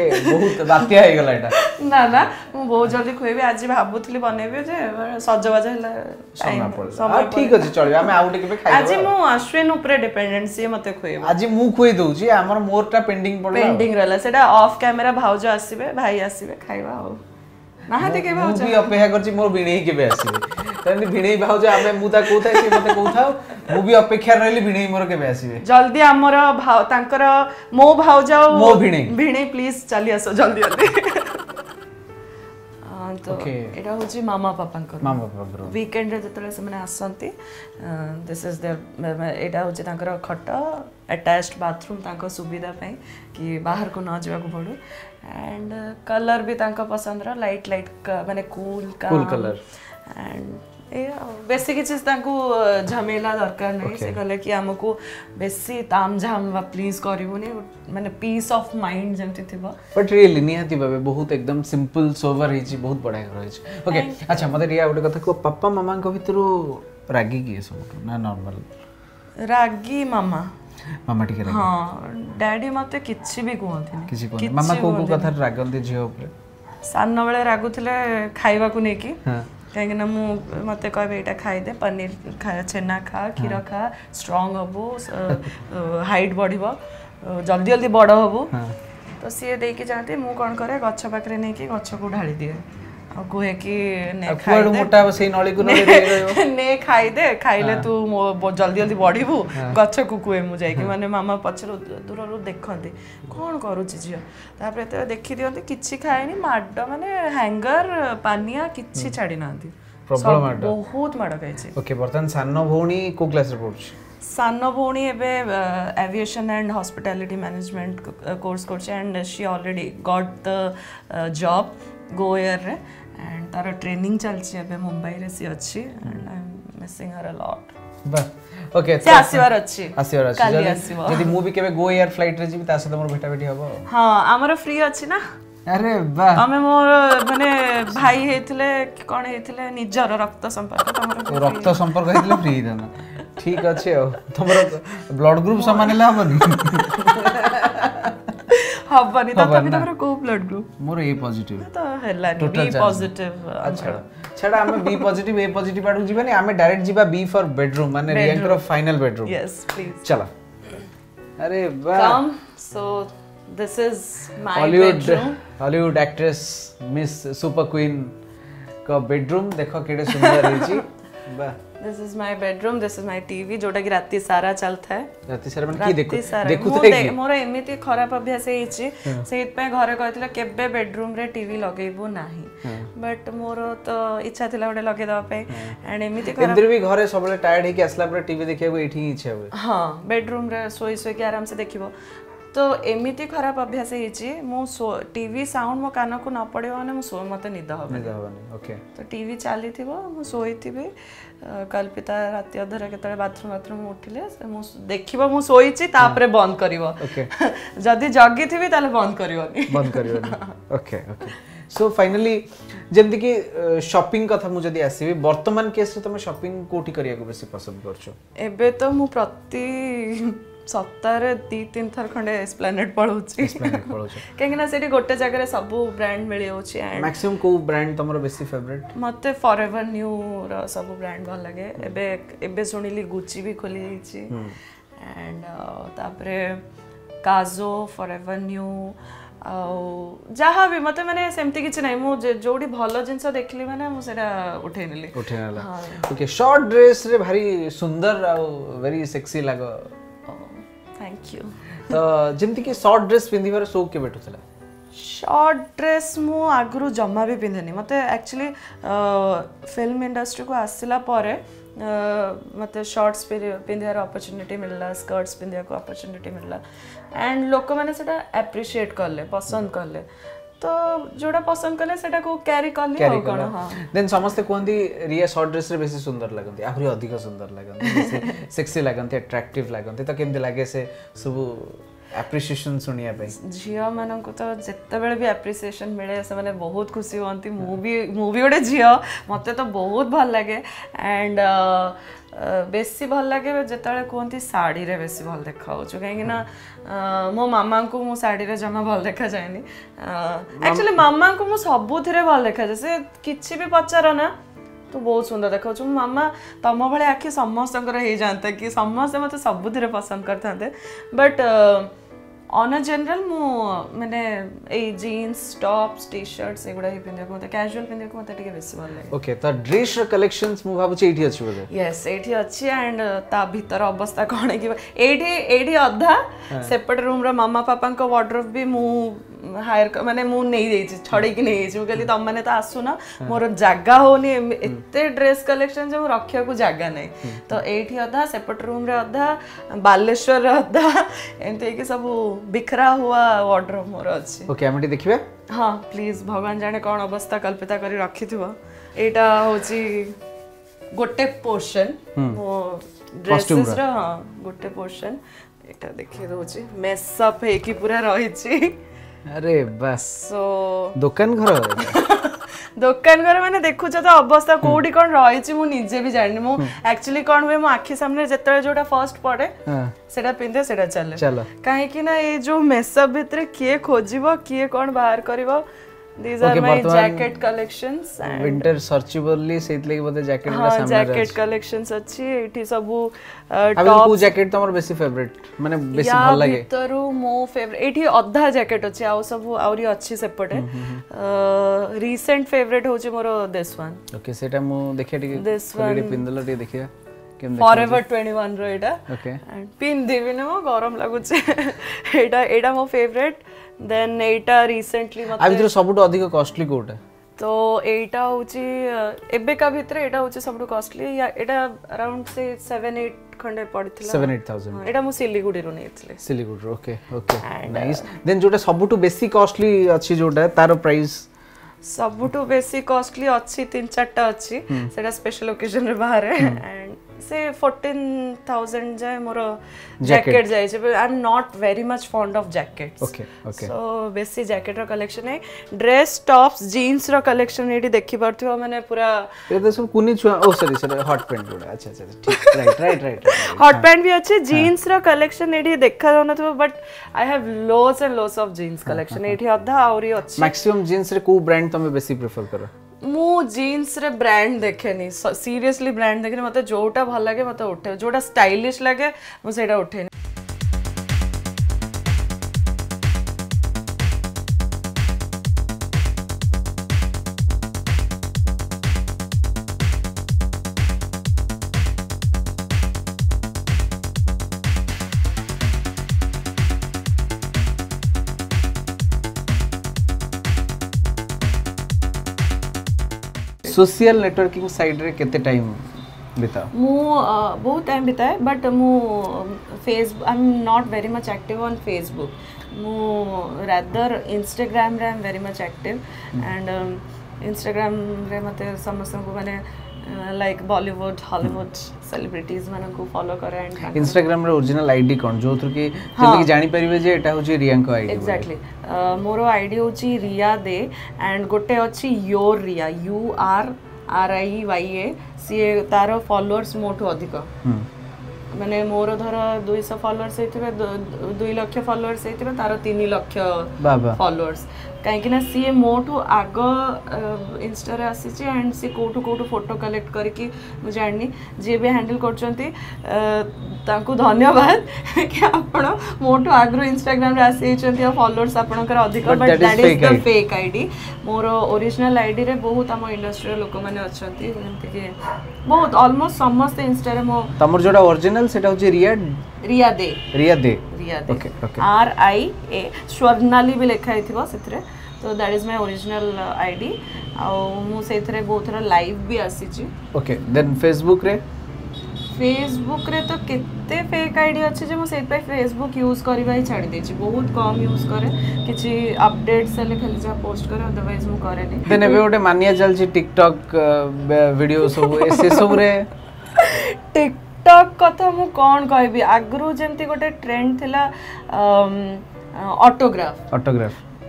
एटी बहुत बात्या हे गेला एटा ना ना मु बहुत जल्दी खोएबे आज भाबुतली बनेबे जे सजबाज हला समय ठीक अछि चलबे हम आउटे केबे खाइ आज मु अश्विन ऊपर डिपेंडेंसी मते खोएबे आज मु खोइ दउ छी हमर मोरटा पेंडिंग पड़ला पेंडिंग रहला सेटा ऑफ कैमरा भाउज आसीबे भाई आसीबे खाइबा हो नाहते केबे हो भी अपेक्षा करछि मोर भिणेई केबे आसीबे तने भिणेई भाउज आमे मुदा कोथा से मते कोथाओ मु भी अपेक्षा रहली भिणेई मोर केबे आसीबे जल्दी हमर भाव तांकर मो भाउज मो भिणेई भिणेई प्लीज चली आसो जल्दी जल्दी तो एटा होची मामा पापा कर वीकेंड रे जतले से माने आसंती दिस इज देयर एटा होची तांकर खट अटैच्ड बाथरूम तांकर सुविधा पई कि बाहर को न जावा को पड़ो एंड कलर भी तांका पसंद रा लाइट लाइट माने कूल का cool colour and A basic चीज तांको झमेला दरकार नहीं से कहले कि हमको बेसी तामझाम वा प्लीज करिवोनी माने पीस ऑफ माइंड जमति थिबो बट रियली निहाती भाबे बहुत एकदम सिंपल सोवर हिची बहुत बड़ा रहै छै ओके अच्छा मते रिया ओटा कथा को पापा मामा को भितरो रागी की सब ना नॉर्मल रागी मामा मामा ठीक है हां डैडी मते किछि भी कोहथिन किछि कोन मामा को कथा रागंती झियो ऊपर सान बेले रागुथिले खाइबा को नेकी हां काहे ना मु मते कहबे एटा खाइ दे पनीर खा छेना खा खीर खा स्ट्रांग हबो हाइट बढ़िबो जल्दी जल्दी बड़ हबो तो सी दे के जानते मु कोन करे गच्छ पाकरे नेकी गच्छ को ढाली दिए आ कोहे कि ने खाइ दे मोटा से नळी को नळी दे रयो ने खाइ दे खाइले तू जल्दी जल्दी बढीबू गच्छ को कुए मु जाय कि माने मामा पछरो दूर दूर देखते कोन करू छी जियो तापर एते देखि दियंते किछि खाइनी माड माने हैंगर पानिया किछि छाडी नांती प्रॉब्लम माड बहुत माड खाइ छी ओके बर्तन सानो भौणी को क्लास रे पढुछ सानो भौणी एबे aviation and hospitality management course करछ and she already got the job गोयर रे एंड तारा ट्रेनिंग चलछी अबे मुंबई रे सी अछि and I am missing her a lot बस ओके आसीवार अछि यदि मु भी केबे गोयर फ्लाइट रे जी ता से हमर भेटा भेटी हबो हां हमर फ्री अछि ना अरे वाह हमें मोर माने भाई हेतले कोन हेतले निजर रक्त संपर्क हेतले फ्री देना ठीक अछि हमर ब्लड ग्रुप समान ले हमनी हां बनी त तभी तोरा को ब्लड ग्रुप मोर ए पॉजिटिव त हला बी पॉजिटिव अच्छा छडा हम बी पॉजिटिव ए पॉजिटिव पाडू जीवानी हम डायरेक्ट जीवा बी फॉर बेडरूम माने रियंकर फाइनल बेडरूम यस प्लीज चला अरे वाह come so this is my bedroom Hollywood actress miss super queen का बेडरूम देखो केडे सुंदर है जी वाह This is my bedroom, this is my TV, जोटा कि राती सारा चलता है राती सारा मन की देखु मोर एमिति खराब अभ्यास हेछि सेत पे घरे कहतिला केबे बेडरूम रे टीवी लगेबो नाही बट मोर तो इच्छा थिला ओडे लगे दवा पे एंड एमिति खराब इंद्र भी घरे सबले टायर्ड हे कि असला पर टीवी देखिया को एठी इच्छा होय हां बेडरूम रे सोई के आराम से देखिबो तो एमिति खराब अभ्यास हेछि मो टीवी साउंड मो कान को न पड़े माने मो सो मते निद हबे ओके तो टीवी चाली थिबो मो सोई थिबे कल्पिता राति अधरा केतले बाथरूम उठिले मो देखिबो मो सोई छि तापरे बंद करबो ओके जदी जगी थिबी ताले बंद करियो नि ओके ओके सो फाइनली जेंति कि शॉपिंग कथा मु जदी आसीबे वर्तमान केस रे तमे शॉपिंग कोठी करिया को बेसी पसंद करछो एबे तो मु प्रति सप्ताह दी तीन थर खंडे एस्प्लेनेड पळौछि केंगे ना सेठी गोटे जगह रे सब ब्रांड मिले होछि एंड मैक्सिमम को ब्रांड तमरो बेसी फेवरेट मते फॉरएवर न्यू रा सब ब्रांड भल लागे एबे सुनिली गुच्ची भी खोली छि एंड तापरे काजो फॉरएवर न्यू आ जहा भी मते माने सेमती किछ नाही मो जोडी भलो जिंसो देखली माने मो सेरा उठेनले ओके शॉर्ट ड्रेस रे भारी सुंदर आ वेरी सेक्सी लागो थैंक यू तो जेमती कि शॉर्ट ड्रेस पिंधिबार सो के बैठुतला शॉर्ट ड्रेस मु आगरु जम्मा भी पिंधेनी मते एक्चुअली फिल्म इंडस्ट्री को आसिला पारे मते शॉर्ट्स पिंधार अपॉर्चुनिटी मिलला स्कर्ट्स पिंधार को अपॉर्चुनिटी मिलला एंड लोक माने सेटा एप्रिशिएट करले पसंद करले तो जोड़ा पसंद करले सेटा को कैरी करले हो कोन हां देन समस्त कोंदी रिया शॉर्ट ड्रेस रे बेसी सुंदर लागंती आहुरी अधिक सुंदर लागंती बेसी सेक्सी लागंती अट्रैक्टिव लागंती तो केम लागे से सब एप्रिसिएशन सुनिया बे जिया मानन को तो जत्ते बेले भी एप्रिसिएशन मिले से माने बहुत खुशी होंती मूवी ओडे जिया मते तो बहुत भल लागे एंड बेसी भल लागे जतळे कोंती साड़ी रे बेसी भल देखाउ छु काहे कि ना मो मामा को मो साड़ी रे जमा भल देखा जायनी एक्चुअली मामा को मो सबु थिरे भल देखा जसे किछि भी पचारो ना तो बहुत सुंदर देखा छु मामा तम भले आखि समस्त कर हे जानता कि समस्त मत सबु थिरे पसंद करथाते बट ऑन अ जनरल मो माने ए जीन्स टॉप्स टी-शर्ट्स एगुडा हे पिने मते कैजुअल पिने को मते टिके बेसी भल लागे ओके त ड्रेस रे कलेक्शंस मु भाबु छी एठी अछि बले यस एठी अछि एंड ता भीतर अवस्था कोन कि एठी अधा सेपट रूम रे मामा पापा को वार्डरोब भी मु हायर माने मु नै देछि छडे कि नै देछि कहली त माने त आसु ना मोर जागा होनी एते ड्रेस कलेक्शन जे रखिया को जागा नै तो एठी अधा सेपट रूम रे अधा बालेश्वर रे अधा एते कि सब बिखरा हुआ वार्डरोब मोर अछि ओके हम देखिबे हां प्लीज भगवान जाने कोन अवस्था कल्पिता करी रखिथिबो एटा होछि गोटे पोर्शन मो ड्रेसेस रे हां गोटे पोर्शन एटा देखि दोछि मेस अप हे कि पूरा रहिछि अरे बस सो दुकान घर दोकानघर मैंने देखुच तो अवस्था कौटी कौन रही मुझे भी जानी एक्चुअली कौन हुए मो आखि सामने जिते जो फर्स्ट पड़े से पिंधे से चले कहीं ना ये जो मेसअप भितर किए खोज किए कौन बाहर कर these are my jacket collections and winter searchably सेतले के बदे jacket का सामने jacket collections अच्छी एठी सब अब को jacket तमर बेसी favorite माने बेसी भल लागे या भीतरो मो favorite एठी अद्धा jacket अछि आ सब आउरी अच्छी सेपटे recent favorite होछि मोर this one ओके सेटा मो देखिया टिके this one पिंदला टिके देखिया forever 21 row Etah okay and pin देबिने मो गरम लागुछि एटा एटा मो favorite then एटा रिसेंटली मतलब आ भीतर सबटो अधिक कॉस्टली कोटा तो एटा होची एबे का भीतर एटा होची सबटो कॉस्टली या एटा अराउंड से 7-8 खंडे पड़थिला 7-8000 एटा मु सिलीगुडी रो नेथिले Siliguri okay okay nice then जोटा सबटो बेसी कॉस्टली अछि जोटा तारो प्राइस सबटो बेसी कॉस्टली अछि 3-4 टा अछि सेटा स्पेशल ओकेजन रे बाहर एंड से 14,000 जाए मोर जैकेट जाए I am not very much fond of jackets okay okay so बेसी जैकेट रो कलेक्शन है ड्रेस टॉप्स जींस रो कलेक्शन एडी देखि परथियो माने पूरा ए तो सब कुनी छुआ ओ सॉरी सॉरी हॉट पैंट जोड़ा अच्छा अच्छा ठीक right right right hot pant भी अच्छे जींस रो कलेक्शन एडी देखा जानो तो but I have lots and lots of jeans collection एडी अधा औरी अच्छे मैक्सिमम जींस रे को ब्रांड तमे बेसी प्रेफर करो मु जीन्स रे ब्रांड देखेनी सीरियसली ब्रांड देखेनी मतलब जोटा भल लागे मतलब उठे जोटा स्टाइलिश लागे मु सेटा उठेनी सोशल नेटवर्किंग साइड रे केते टाइम बिता मु बहुत टाइम बिताए बट मु face I am not very much active on Facebook मु रादर इंस्टाग्राम रे I am very much active and Instagram रे मते समस्त को माने लाइक बॉलीवुड हॉलीवुड सेलिब्रिटीज माने को फॉलो करे एंड इंस्टाग्राम रे ओरिजिनल आईडी कोन जो थ्रू की जल्दी जानि परिबे जे एटा होची रिया को आईडी एक्जेक्टली मोरो आईडी होची रिया दे एंड गोटे अछि योर रिया URRIYA सी तारो फॉलोअर्स मोठो अधिक माने मोर धर 200 फॉलोअर्स हेतिबे 2 लाख फॉलोअर्स हेतिबे तारो 3 लाख फॉलोअर्स कहीं ना सी मोठू आग इंस्टा रे आसी छी एंड सी कोठू कोठू फोटो कलेक्ट करके मु जाननी जे भी हैंडल करचंती तांको धन्यवाद कि आपण मोठू आग्रो इंस्टाग्राम रे आसी छथि और फॉलोअर्स आपनकर अधिक but that is the fake ID मोर ओरिजिनल आईडी रे बहुत हम इंडस्ट्री लोक माने अछंती जेंति के बहुत ऑलमोस्ट समस्त इंस्टा रे मो तमर जोडा ओरिजिनल सेटा होची रिया दे ओके ओके RIA स्वर्णाली भी लिखा हिथिबो सेथरे तो that is my original ID आ मु सेथरे बहुत रा लाइव भी आसी छी ओके देन फेसबुक रे तो केते फेक आईडी अछि जे मु सेत पे फेसबुक यूज करबा ही छाड़ दे छी बहुत कम यूज करे किछि अपडेट्स ले खाली जा पोस्ट करे अदरवाइज मु करे नै देन एबे ओटे मानिया चल छी TikTok वीडियो सब एसे सब रे TikTok कथा मु कोन कहबी आगरो जेमति गोटे ट्रेंड थिला ऑटोग्राफ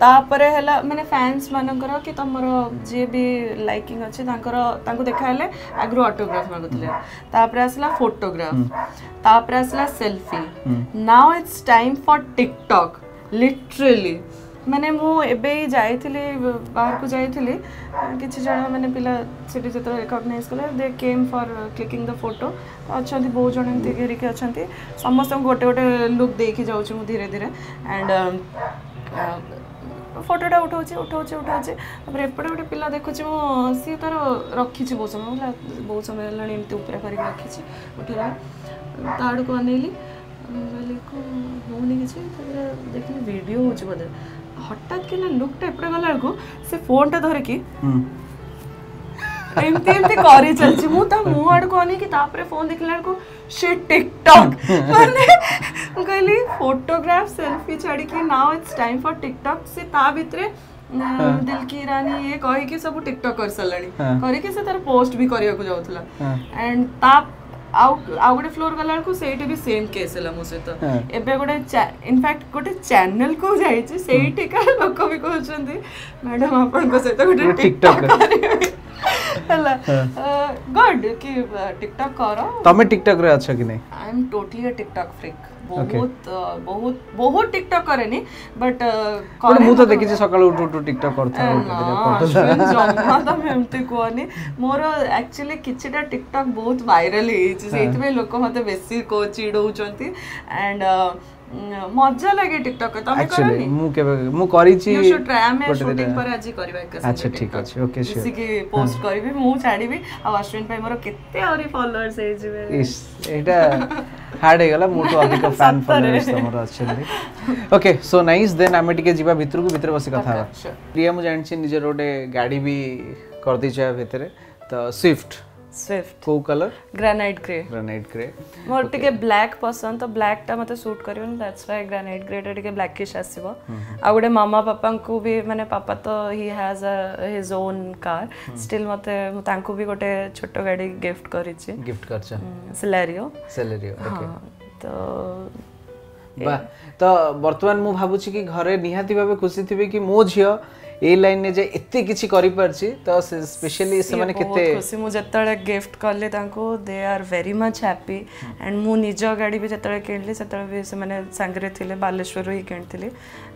तापर हैला माने फैंस मानकर कि तमर जे भी लाइकिंग अछि तांकर तांको देखाले आग्रो ऑटोग्राफ मागुतले तापर आसला फोटोग्राफ तापर आसला selfie now it's time for TikTok literally माने मु एबे जायथिले बाहर को जायथिले किछि जणा माने पिला सेटि जतरा रिकॉग्नाइज करले they came for clicking the photo अछंती बहुत जण एंती गेरिके अछंती समस्त गोटे गोटे लुक देखि जाउछु मु धीरे धीरे एंड फोटोटा उठाउछे हमरे एपटे उठे पिला देखुछे मो सी तार रखिछि बहुत समय लणी एमते ऊपर करि रखिछि उठला ताड़ को अनेली वाले को होने किछि तबरे देखिन वीडियो होछ बदे हटात केना लुकटा एपटे गला को से फोनटा धर की एमते करि चलछि मु त मुआड को अने कि तापरे फोन देखला को shit TikTok माने गली फोटोग्राफ सेल्फी छाड़ी कि now it's time for TikTok से ता भितरे दिल की रानी ये कहि के सब TikTok कर सलाणी करि के से तार पोस्ट भी करिया को जाउतला एंड ता आउ गोटे फ्लोर गला बेलू से सेम केस है मो सहित एवं गोटे इनफैक्ट गोटे चैनल को जाठिका लोक भी कहते मैडम आपण सहित गोटे टिकटॉक गुड कि टिकटॉक कर तुम टिकटॉक रे अच्छा कि नहीं I am totally a TikTok freak बहुत बहुत बहुत टिकटॉक करेनी बट मु तो देखि सकाळ उठू टिकटॉक करथो जम्मा त हमते कोनी मोर एक्चुअली किछटा टिकटॉक बहुत वायरल हे सेति में लोक मते बेसी को चिडौ चंती एंड मजा लगे टिकटॉक त एक्चुअली मु करिची यू शुड ट्राई मैं शूटिंग पर आज करबा एक साथ अच्छा ठीक अछि ओके श्योर जैसे कि पोस्ट करबी मु छाडीबी आ अश्विन भाई मोर केते और फॉलोअर्स हे जिवे एटा हार्ड हे गला मु तो अधिक फैन फॉलोअर्स तमर अछि ओके सो नाइस देन आमे टिके जीवा भीतर को भीतर बसी कथा प्रिया मु जानछि निजे रोडे गाडी भी कर दी छ भीतर त स्विफ्ट स्विफ्ट को कलर ग्रेनाइट ग्रे मोर टिके ब्लैक पसंद तो ब्लैक टा मते सूट करियोन दैट्स व्हाई ग्रेनाइट ग्रे टिके ब्लैकिश आसीबो आ गोडे मामा पापा को भी माने पापा तो ही has his own car still मते तांको भी गोटे छोटो गाड़ी गिफ्ट करछ सेलेरियो ओके तो बा तो वर्तमान मु भाबुछि कि घरे निहाती भाबे खुशी थिबे कि मो झियो ए लाइन ने जे इत्ते किछि करि परछि तो स्पेशली से माने केते खुशी मु जतळे गिफ्ट करले तांको they are very much happy and मु निजो गाडी भी जतळे किनले सतळे भी से माने संगरे थिले बालेश्वर ही किनथिले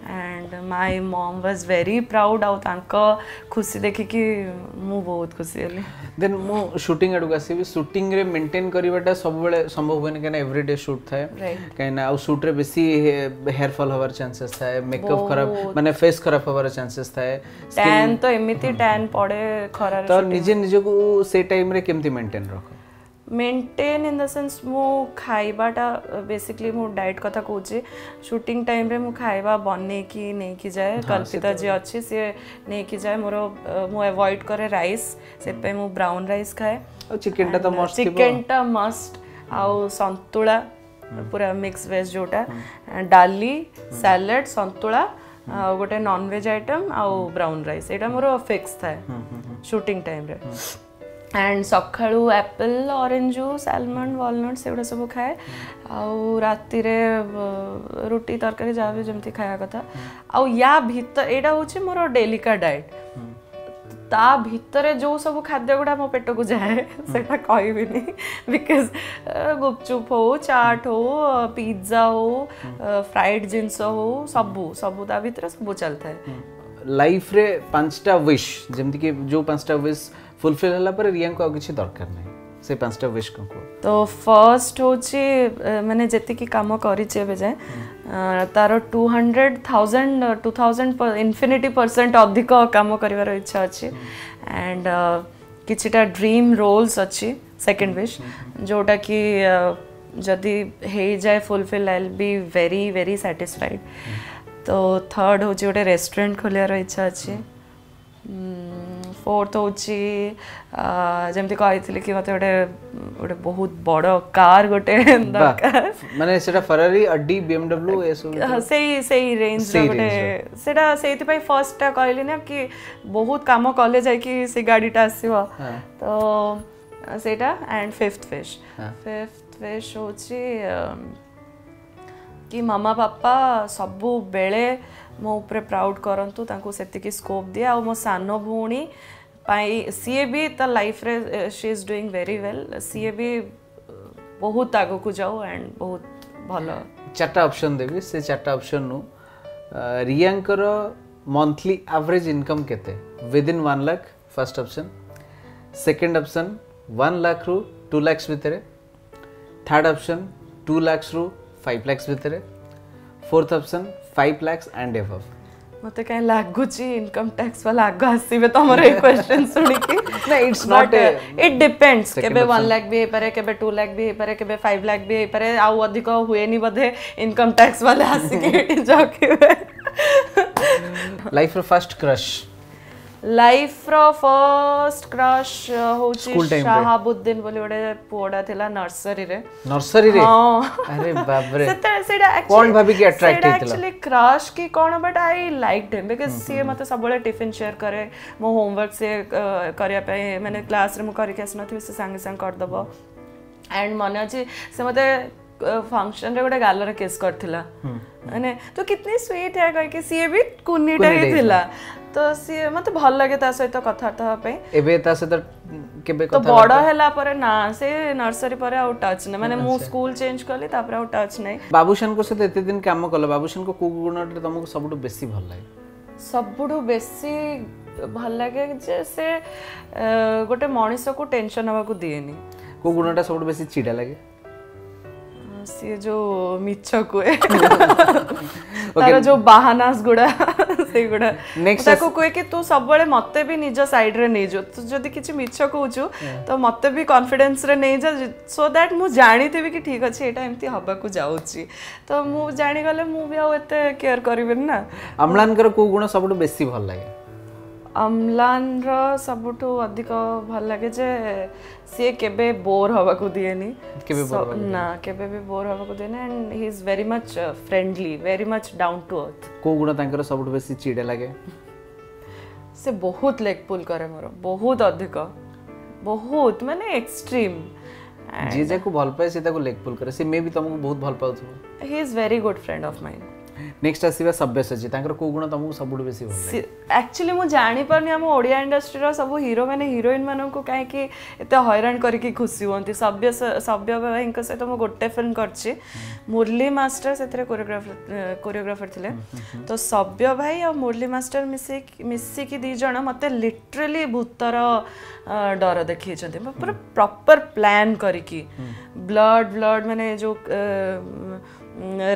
and my mom was very proud आउ तांको खुशी देखि कि मु बहुत खुशी हले देन मु शूटिंग आडू आसी भी शूटिंग रे मेंटेन करिवाटा सब बेले संभव होने केना एवरीडे शूट थाए केना आउ शूट रे बेसी हेयर फॉल होवर चांसेस थाए मेकअप खराब माने फेस खराब होवर चांसेस थाए टैन तो एमिति टैन पड़े खरा तो निजे निजे को से टाइम रे केमति मेंटेन रखो मेंटेन इन द सेंस मो खाइबाटा बेसिकली मो डाइट कथा कोचे शूटिंग टाइम रे मो खाइबा बनने की नहीं की जाए कल्पिता जे अच्छे से नहीं की जाए मोर मो अवॉइड करे राइस से पे मो ब्राउन राइस खाए और चिकन टा मस्ट और संतुला पूरा मिक्स वेज जोटा डाली सैलेड संतुला गोटे नॉन वेज आइटम आउ ब्राउन राइस एटा मोर फिक्स था शूटिंग टाइम रे एंड सखाळू apple orange juice almond walnut सेवडा सब खाए आउ राती रे रोटी तरकारी जावे जेमती खाया कथा आउ या भीतर एटा होची मोर डेली का डाइट ता भीतर जो सब खाद्य गुडा मो पेट को जाए सेटा कहबिनी बिकॉज गुपचुप हो चाट हो पिज्जा हो फ्राइड जिंस हो सबू ता भीतर सब चलता है लाइफ रे पांचटा विश जेमति कि जो पांचटा विश फुलफिल हला पर रिया को किछ दरकार नहीं से पांचटा विश को तो फर्स्ट होची माने जति कि काम करी छे बे जाए तारो 2000 infinity% अधिक काम करिवार इच्छा अछि एंड किछटा ड्रीम रोल्स अछि सेकंड विश जोटा कि जदि हे जाय fulfil I will be very very satisfied तो थर्ड हो जोटे रेस्टोरेंट खोलियार इच्छा अछि फोर्थ होची जेमति कहैथिले कि मते ओडे बहुत बडो कार गोटे दरकार माने सेटा Ferrari Audi BMW एसो सेही रेंज गोटे सेटा सेति पई फर्स्ट टा कहली ना कि बहुत काम कले जाय कि से गाडीटा आसीबो तो सेटा एंड फिफ्थ विश होची कि मामा पापा सब बेले मो ऊपर प्राउड करंतु तांको सेतिकी स्कोप दिया आ मो सानो भूणी पाई सीए भी त लाइफ रे she is doing very well CA भी बहुत आगो को जाओ एंड बहुत भलो चारटा ऑप्शन देबी से चारटा ऑप्शन नु रियांकर मंथली एवरेज इनकम केते within 1 lakh first option second option 1 lakh रु 2 लाख भीतर थर्ड ऑप्शन 2 लाख रु 5 लाख भीतर fourth option 5 lakhs and above मते कह लागुची इनकम टैक्स वाला आगा आसीबे तमरे क्वेश्चन सुनी कि ना इट्स नॉट इट डिपेंड्स केबे 1 लाख भी हे पारे केबे 2 लाख भी हे पारे केबे 5 लाख भी हे पारे आउ अधिक होए नि बधे इनकम टैक्स वाला आसी के जाके लाइफ रो फर्स्ट क्रश होची शाहाबुद्दीन बोली बडे पोडा थिला नर्सरी रे हां अरे बाप रे सेटा कोन भाभी के अट्रैक्ट थिला एक्चुअली क्रश की कोन but I liked him because सी मते सबले टिफिन शेयर करे मो होमवर्क से करिया पे माने क्लास रे मो करिके आसनथि से संग संग कर दबो एंड मन अच्छे से मत फंक्शन गोटे गालर केस करथिला माने तो कितनी स्वीट है कह के सी भी कुनीटा ही थिला तो सी मत भल लगे ता सहित कथाटा पे एबे ता सहित केबे कथा तो बड़ा हैला पर ना से नर्सरी पर आउट टच न माने मु स्कूल चेंज करली तापर आउट टच नै बाबूशन को से एते दिन काम करला बाबूशन को गुणटे तुमको सबटु बेसी भल लागे सबटु बेसी भल लागे जे से गोटे मनुष्य को टेंशन हवा को दिएनी को गुणटा सबटु बेसी चिडा लागे से जो मिच्छ को है तारा जो बहानास गुड़ा से गुड़ा ताको कोए के तू सब बड़े मत्ते भी निज साइड रे नै जो तो जदी किछि मिच्छ कहूछु तो मत्ते भी कॉन्फिडेंस रे नै जा सो दैट मु जानि तेबी कि ठीक अछि एटा एम्ति हबा को जाउछि तो मु जानि गले मु भी आउ एते केयर करबिन ना अम्लान कर को गुण सबटु बेसी भल लागे अम्लान रो सबटु अधिक भल लागे जे से केबे बोर हवा को देनी केबे बोर ना केबे भी बोर हवा को देना and he is very much friendly very much down to earth को गुण तांकर सबट बेसी चिड़े लागे से बहुत लेग पुल करे मोर बहुत अधिक बहुत माने एक्सट्रीम जे जे को भल पाए से ताको लेग पुल करे से मे भी तुमको बहुत भल पाउछु he is very good friend of mine next आसीबा सब्य सजी तांकर को गुण तुमको सबट बेसी भल एक्चुअली मु जानि परनी हम ओडिया इंडस्ट्री रो सब हीरो माने हीरोइन मानन को काहे कि एते हैरान करि कि खुशी होंती सब्य सब्य भाई इनका से तो मु गोटे फिल्म करछि मुरली मास्टर सेतरे कोरियोग्राफर थिले तो सब्य भाई और मुरली मास्टर मिसि कि दी जण मते लिटरली भूतर डर देखि छथि पूरा प्रॉपर प्लान करि कि ब्लड ब्लड माने जो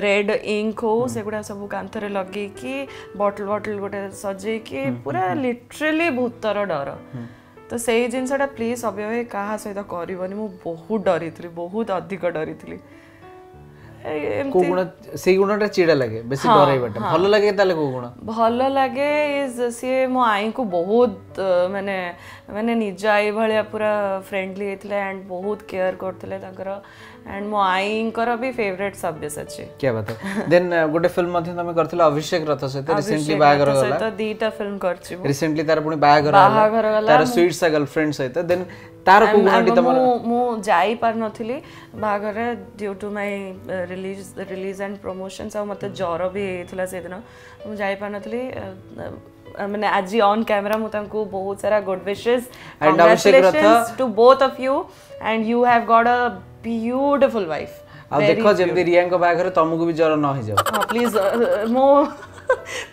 रेड इंक हो से गुड़ा सब कांथरे लगे कि बॉटल बॉटल गोटे सजे कि पूरा लिटरली भूतर डर तो सही जिनसटा प्लीज अबे कहा सहित करबनी मु बहुत डरी थी बहुत अधिक डरी थी को गुण से गुणटा चिड़ा लगे बेसी डराइबाटा भलो लगे ताले को गुण भलो लगे इज से मो आई को बहुत माने माने निज आई भलिया पूरा फ्रेंडली हेतले एंड बहुत केयर करथले ताकर एंड मो आई कर भी फेवरेट सब्य सचे क्या बात है देन गोटे फिल्म मध्ये तमे करथले अभिषेक रथ सहित रिसेंटली बाहागर गला तो दीटा फिल्म करछि रिसेंटली तार पुनी बाहागर गला तार स्वीट सा गर्लफ्रेंड सहित देन तार को गुणटी तमरा मो जाई पर नथिली बाहागर due to my release and promotion सब मत जर भी होता से दिन मुझे जापी मैंने आज ऑन कैमरा मुझे बहुत सारा good wishes congratulations to both of you and you have got a beautiful wife अब देखो जब रिया को बाहर तुमको भी जर न हो जाओ प्लीज मो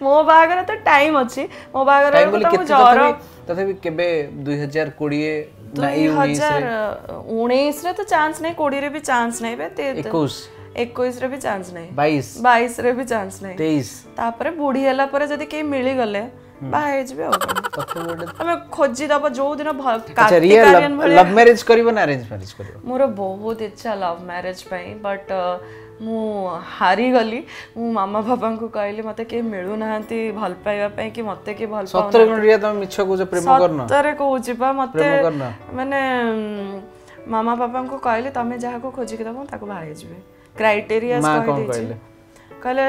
मो बाहर तो टाइम अच्छी मो बाहर तो जर तथापि केबे 2020 ना 19 रे तो चांस नहीं 20 रे भी चांस नहीं बे 21 रे भी चांस नहीं 22 रे भी चांस नहीं 23 तापरे बुढ़ी हला पर जदी के मिली गले बाहे जबे हम खोजी दबा जो दिन कार्तिकारियन लव मैरिज करिवो ना अरेंज मैरिज करिवो मोर बहुत इच्छा लव मैरिज पई बट मु हारी गली मु मामा बाबा को कहले मते के मिलु नाहंती भल पाइबा पई कि मते के भल पाउ 17 गुण रिया त मिछ को जे प्रेम करना 17 रे कहूची बा मते माने मामा बाबा को कहले तमे जहा को खोजी के दबो ताको बाहे जबे क्राइटेरिया कहले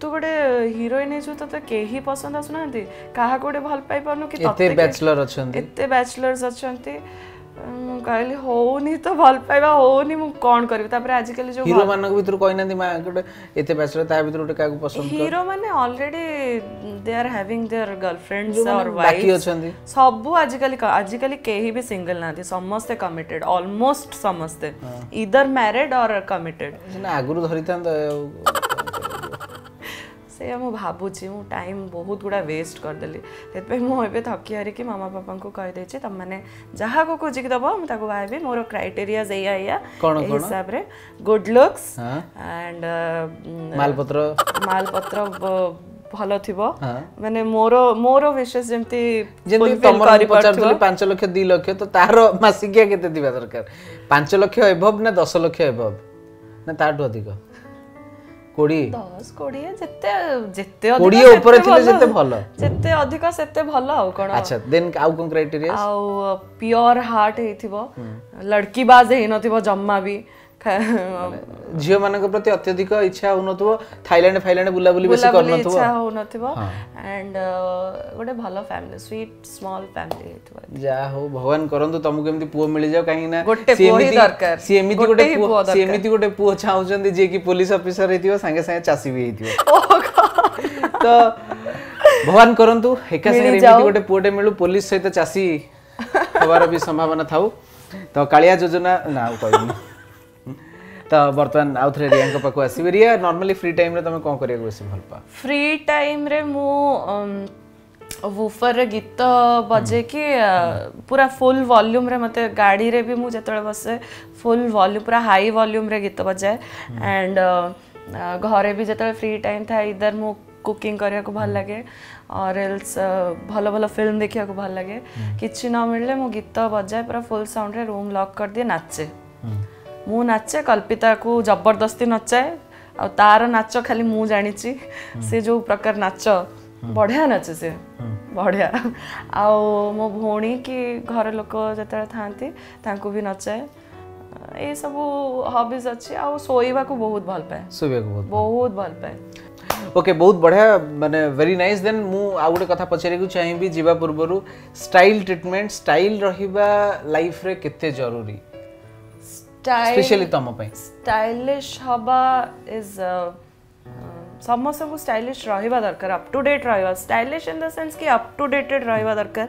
तू गोटे हीरोइन छु तो केही पसंद आसुना क्या गोटे भल पाई पारनु कि एते बैचलर अछंती एते बैचलर्स अछंती कहले होनी तो भल पाइबा होनी मु कोन करबी तापर आज कल जो हीरो मानक भीतर कहिनांती मा गोटे एते बैचलर ता भीतर गोटे काको पसंद हीरो माने already they are having their girlfriends और वाइफ बाकी अछंती सब आज कल केही भी सिंगल नाथि समस्त कमिटेड ऑलमोस्ट समस्त ईदर मैरिड और कमिटेड ना आगुरु धरितां से हम भाबुची मु टाइम बहुत गुड़ा वेस्ट कर देली सेतपे मु एबे थकी हारी कि मामा पापा को कहि दे छी त माने जहा को खोजी के दबो हम ताको भाईबे मोर क्राइटेरिया जइया या हिसाब रे गुड लुक्स एंड मालपत्र भलो थिबो माने मोर मोर विशेष जेंती जेंती तमर 5 लाख 2 लाख तो तारो मासिकिया केते दिबा सरकार 5 लाख एभव ना 10 लाख एभव ना ताटो अधिक कोडी 10 कोडी जत्ते जत्ते कोडी ऊपर थिले जत्ते अधिक सेते भलो आ कोन अच्छा देन आउ कोन क्राइटेरिया आ प्योर हार्ट हेथिबो लड़की बाज हे नथिबो जम्मा भी झियो मानक प्रति अत्यधिक इच्छा हो नथबो थाईलैंड फाइलैंड बुला बुली बेसी कर नथबो इच्छा हो नथबो एंड गोटे भलो फैमिली स्वीट स्मॉल फैमिली हेतु जा हो भगवान करंतु तुमको केमति पुओ मिली जाओ काहे ना सेमिति दरकार सेमिति गोटे पुओ चाहौ जंदी जे की पुलिस ऑफिसर हेतियो संगे संगे चासी भी हेतियो तो भगवान करंतु एका संगे एमिति गोटे पुओटे मिलु पुलिस सहित चासी होबार भी संभावना थाउ तो कालिया योजना ना कहू तो बर्तमान आउ थरे रिया को पको आसी रिया नॉर्मली फ्री टाइम रे तमे कोन करिया बेसी भलपा फ्री टाइम रे मु वूफर रे गीत बजे के पूरा फुल वॉल्यूम रे मते गाड़ी रे भी मु जतले बसे फुल वॉल्यूम पूरा हाई वॉल्यूम रे गीत बजाए एंड घरे भी जतले फ्री टाइम था इधर मु कुकिंग करिया को भल लागे और एल्स भलो भलो फिल्म देखिया को भल लागे किछि न मिलले मु गीत बजाए पूरा फुल साउंड रे रूम लॉक कर दिए नाचे मु नाचे कल्पिता को जबरदस्ती नचाए आ तार नाच खाली मु जानि छी से जो प्रकार नाच बढ़िया नाचे से बढ़िया आ मो भोणी की घर लोक जतरा थांती तांको भी नचाए ए सब हॉबीज अछि आ सोइबा को बहुत भल पाए सोइबा को बहुत भल पाए ओके बहुत बढ़िया माने वेरी नाइस देन मु आ गुटे कथा पछरे को चाहि भी जीवा पूर्वरु स्टाइल ट्रीटमेंट स्टाइल रहिबा लाइफ रे केते जरूरी स्पेशली तम पई स्टाइलिश हबा इज समोसा को स्टाइलिश रहिबा दरकार अप टू डेट रहिबा स्टाइलिश इन द सेंस कि अप टू डेटेड रहिबा दरकार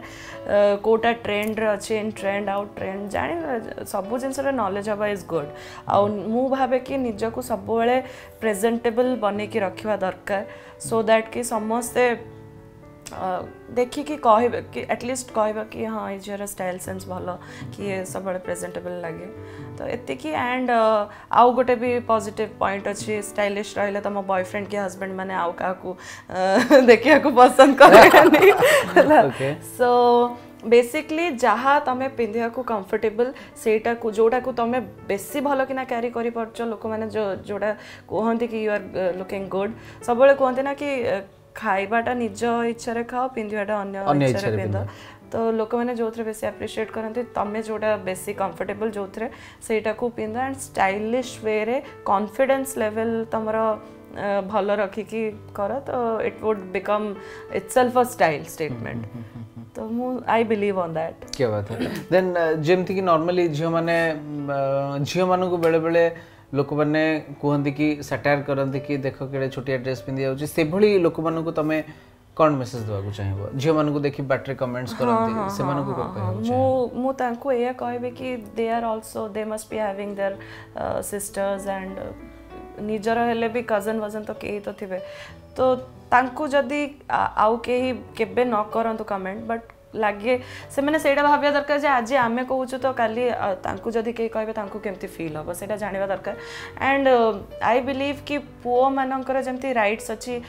कोटा ट्रेंड रे अछि इन ट्रेंड आउट ट्रेंड जानि सब जिंस रे नॉलेज हबा इज गुड आ मु भाबे कि निज को सब बेले प्रेजेंटेबल बने कि रखिबा दरकार सो दैट कि समस्ते देखि कि कहबे कि एटलिस्ट कहबे कि हां इज योर स्टाइल सेंस भलो कि सब बड़े प्रेजेंटेबल लागे तो एते कि एंड आउ गोटे भी पॉजिटिव पॉइंट अछि स्टाइलिश रहले त म बॉयफ्रेंड के हस्बैंड माने आउ का को देखिया को पसंद करनी ओके सो बेसिकली जहाँ तमे पिंधिया को कंफर्टेबल सेटा को जोडा को तमे बेसी भलो किना कैरी करी परछ लोक माने जो जोडा कोहंती कि यू आर लुकिंग गुड सब बड़े कोहंती ना कि खाइबाटा निज इच्छा रे खाओ पिंधियाटा अन्य इच्छा रे पिंधो तो लोक माने जोथरे बेसी एप्रिशिएट करनते तमे जोटा बेसी कंफर्टेबल जोथरे सेटा को पिंधो एंड स्टाइलिश वे रे कॉन्फिडेंस लेवल तमरो भलो रखी कि करो तो it would become itself a style statement तो मु आई बिलीव ऑन दैट क्या बात है देन जेमती कि नॉर्मली झियो माने को बेले बेले लोक माने कहंती कि सटायर करंती कि देखो केड़े छोटिया ड्रेस पिंदी जाउची से भली लोक माने को तमे कोन मेसेज दवा को चाहिबो जे माने को देखि बैटरी कमेंट्स करंती से माने को कहबो मु तांको ए कहबे कि they are also they must be having their sisters and निजर हेले भी कजन वजन तो केही तो थिबे तो तांको जदी आउ केही केबे न करंतु कमेंट बट लागे से मैंने सेटा भाबिया दरकार जे आज आमे कहूछु तो काली तांकु जदी के कहबे तांकु केमती फील हो सेटा जानिबा दरकार एंड आई बिलीव कि पुओ मानकर जेमती राइट्स अछि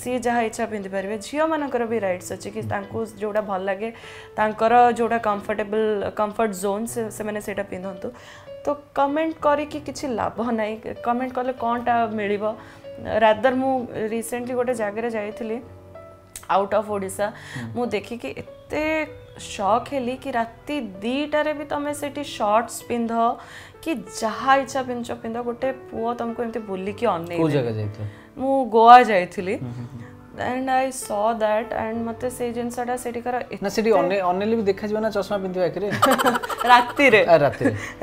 सी जहा इच्छा पिंधि परबे झियो मानकर भी राइट्स अछि कि तांकु जोडा भल लागे तांकर जोडा कंफर्टेबल कंफर्ट जोन से मैंने सेटा पिंधंतु तो कमेंट करी कि किछि लाभ नै कमेंट करले कोनटा मिलिबो रादर मु रिसेंटली गोटे जागे रे जाईथिली आउट ऑफ ओडिसा मु देखि कि ते शौक हेली कि राती दीटारे भी तमें से शॉर्ट्स पिंध कि जहा इच्छा पिंध पिंध गोटे पुओ तुमको एमती बुलिकी अन मु गोवा जाइथिली and I saw that and मते से जिनसाटा सेटिकर ना सेटी अनली भी देखा जबना चश्मा पिंधि आकरे राती रे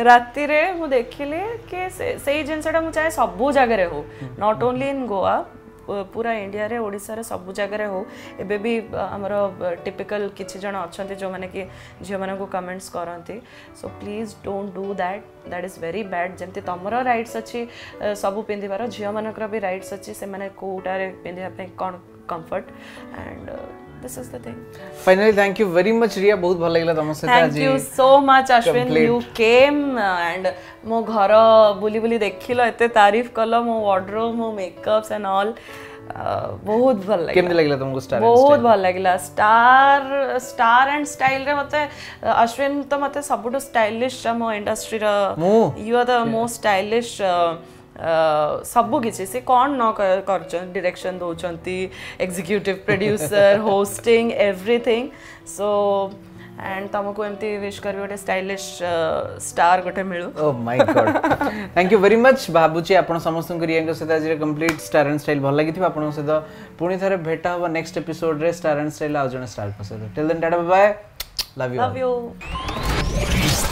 राती रे मु देखिले कि से जिनसाटा मु चाहे सब जगह रे हो नॉट ओनली इन गोवा पूरा इंडिया रे ओडिसा रे सब जगह रे हो एबे भी हमरो टिपिकल किछि जण अछन्ते जो माने कि जे माने को कमेंट्स करन्ते so please don't do that that is very bad जेंते तमरो राइट्स अछि सब पिंधिबार झियो मानकर भी राइट्स अछि से माने कोटा रे पिंधिया पे कोन comfort and this is the thing finally thank you very much riya bahut bhal lagila tamo se thank you so much ashwin you came and mo gharo buli buli dekhilo ete tareef kalo mo wardrobe mo makeups and all बहुत भल लगे केमने लागला तुमको star बहुत भल लागला star star and style रे मते अश्विन तो मते सबटो स्टाइलिश मो इंडस्ट्री रा you are the most stylish सब किसी से कौन न कर डायरेक्शन दौरान executive producer hosting everything so and तुमको एमती विश कर गोटे स्टाइलिश स्टार गोटे मिलू। Oh my god, thank you very much. बाबूजी आपण समस्त को रिया सहित आज कंप्लीट स्टार एंड स्टाइल भल लगी। आपण सहित पुणी थे भेट हम नेक्स्ट एपिसोड रे स्टार एंड स्टाइल आज जन स्टार सहित। Till then Tata bye bye, love you.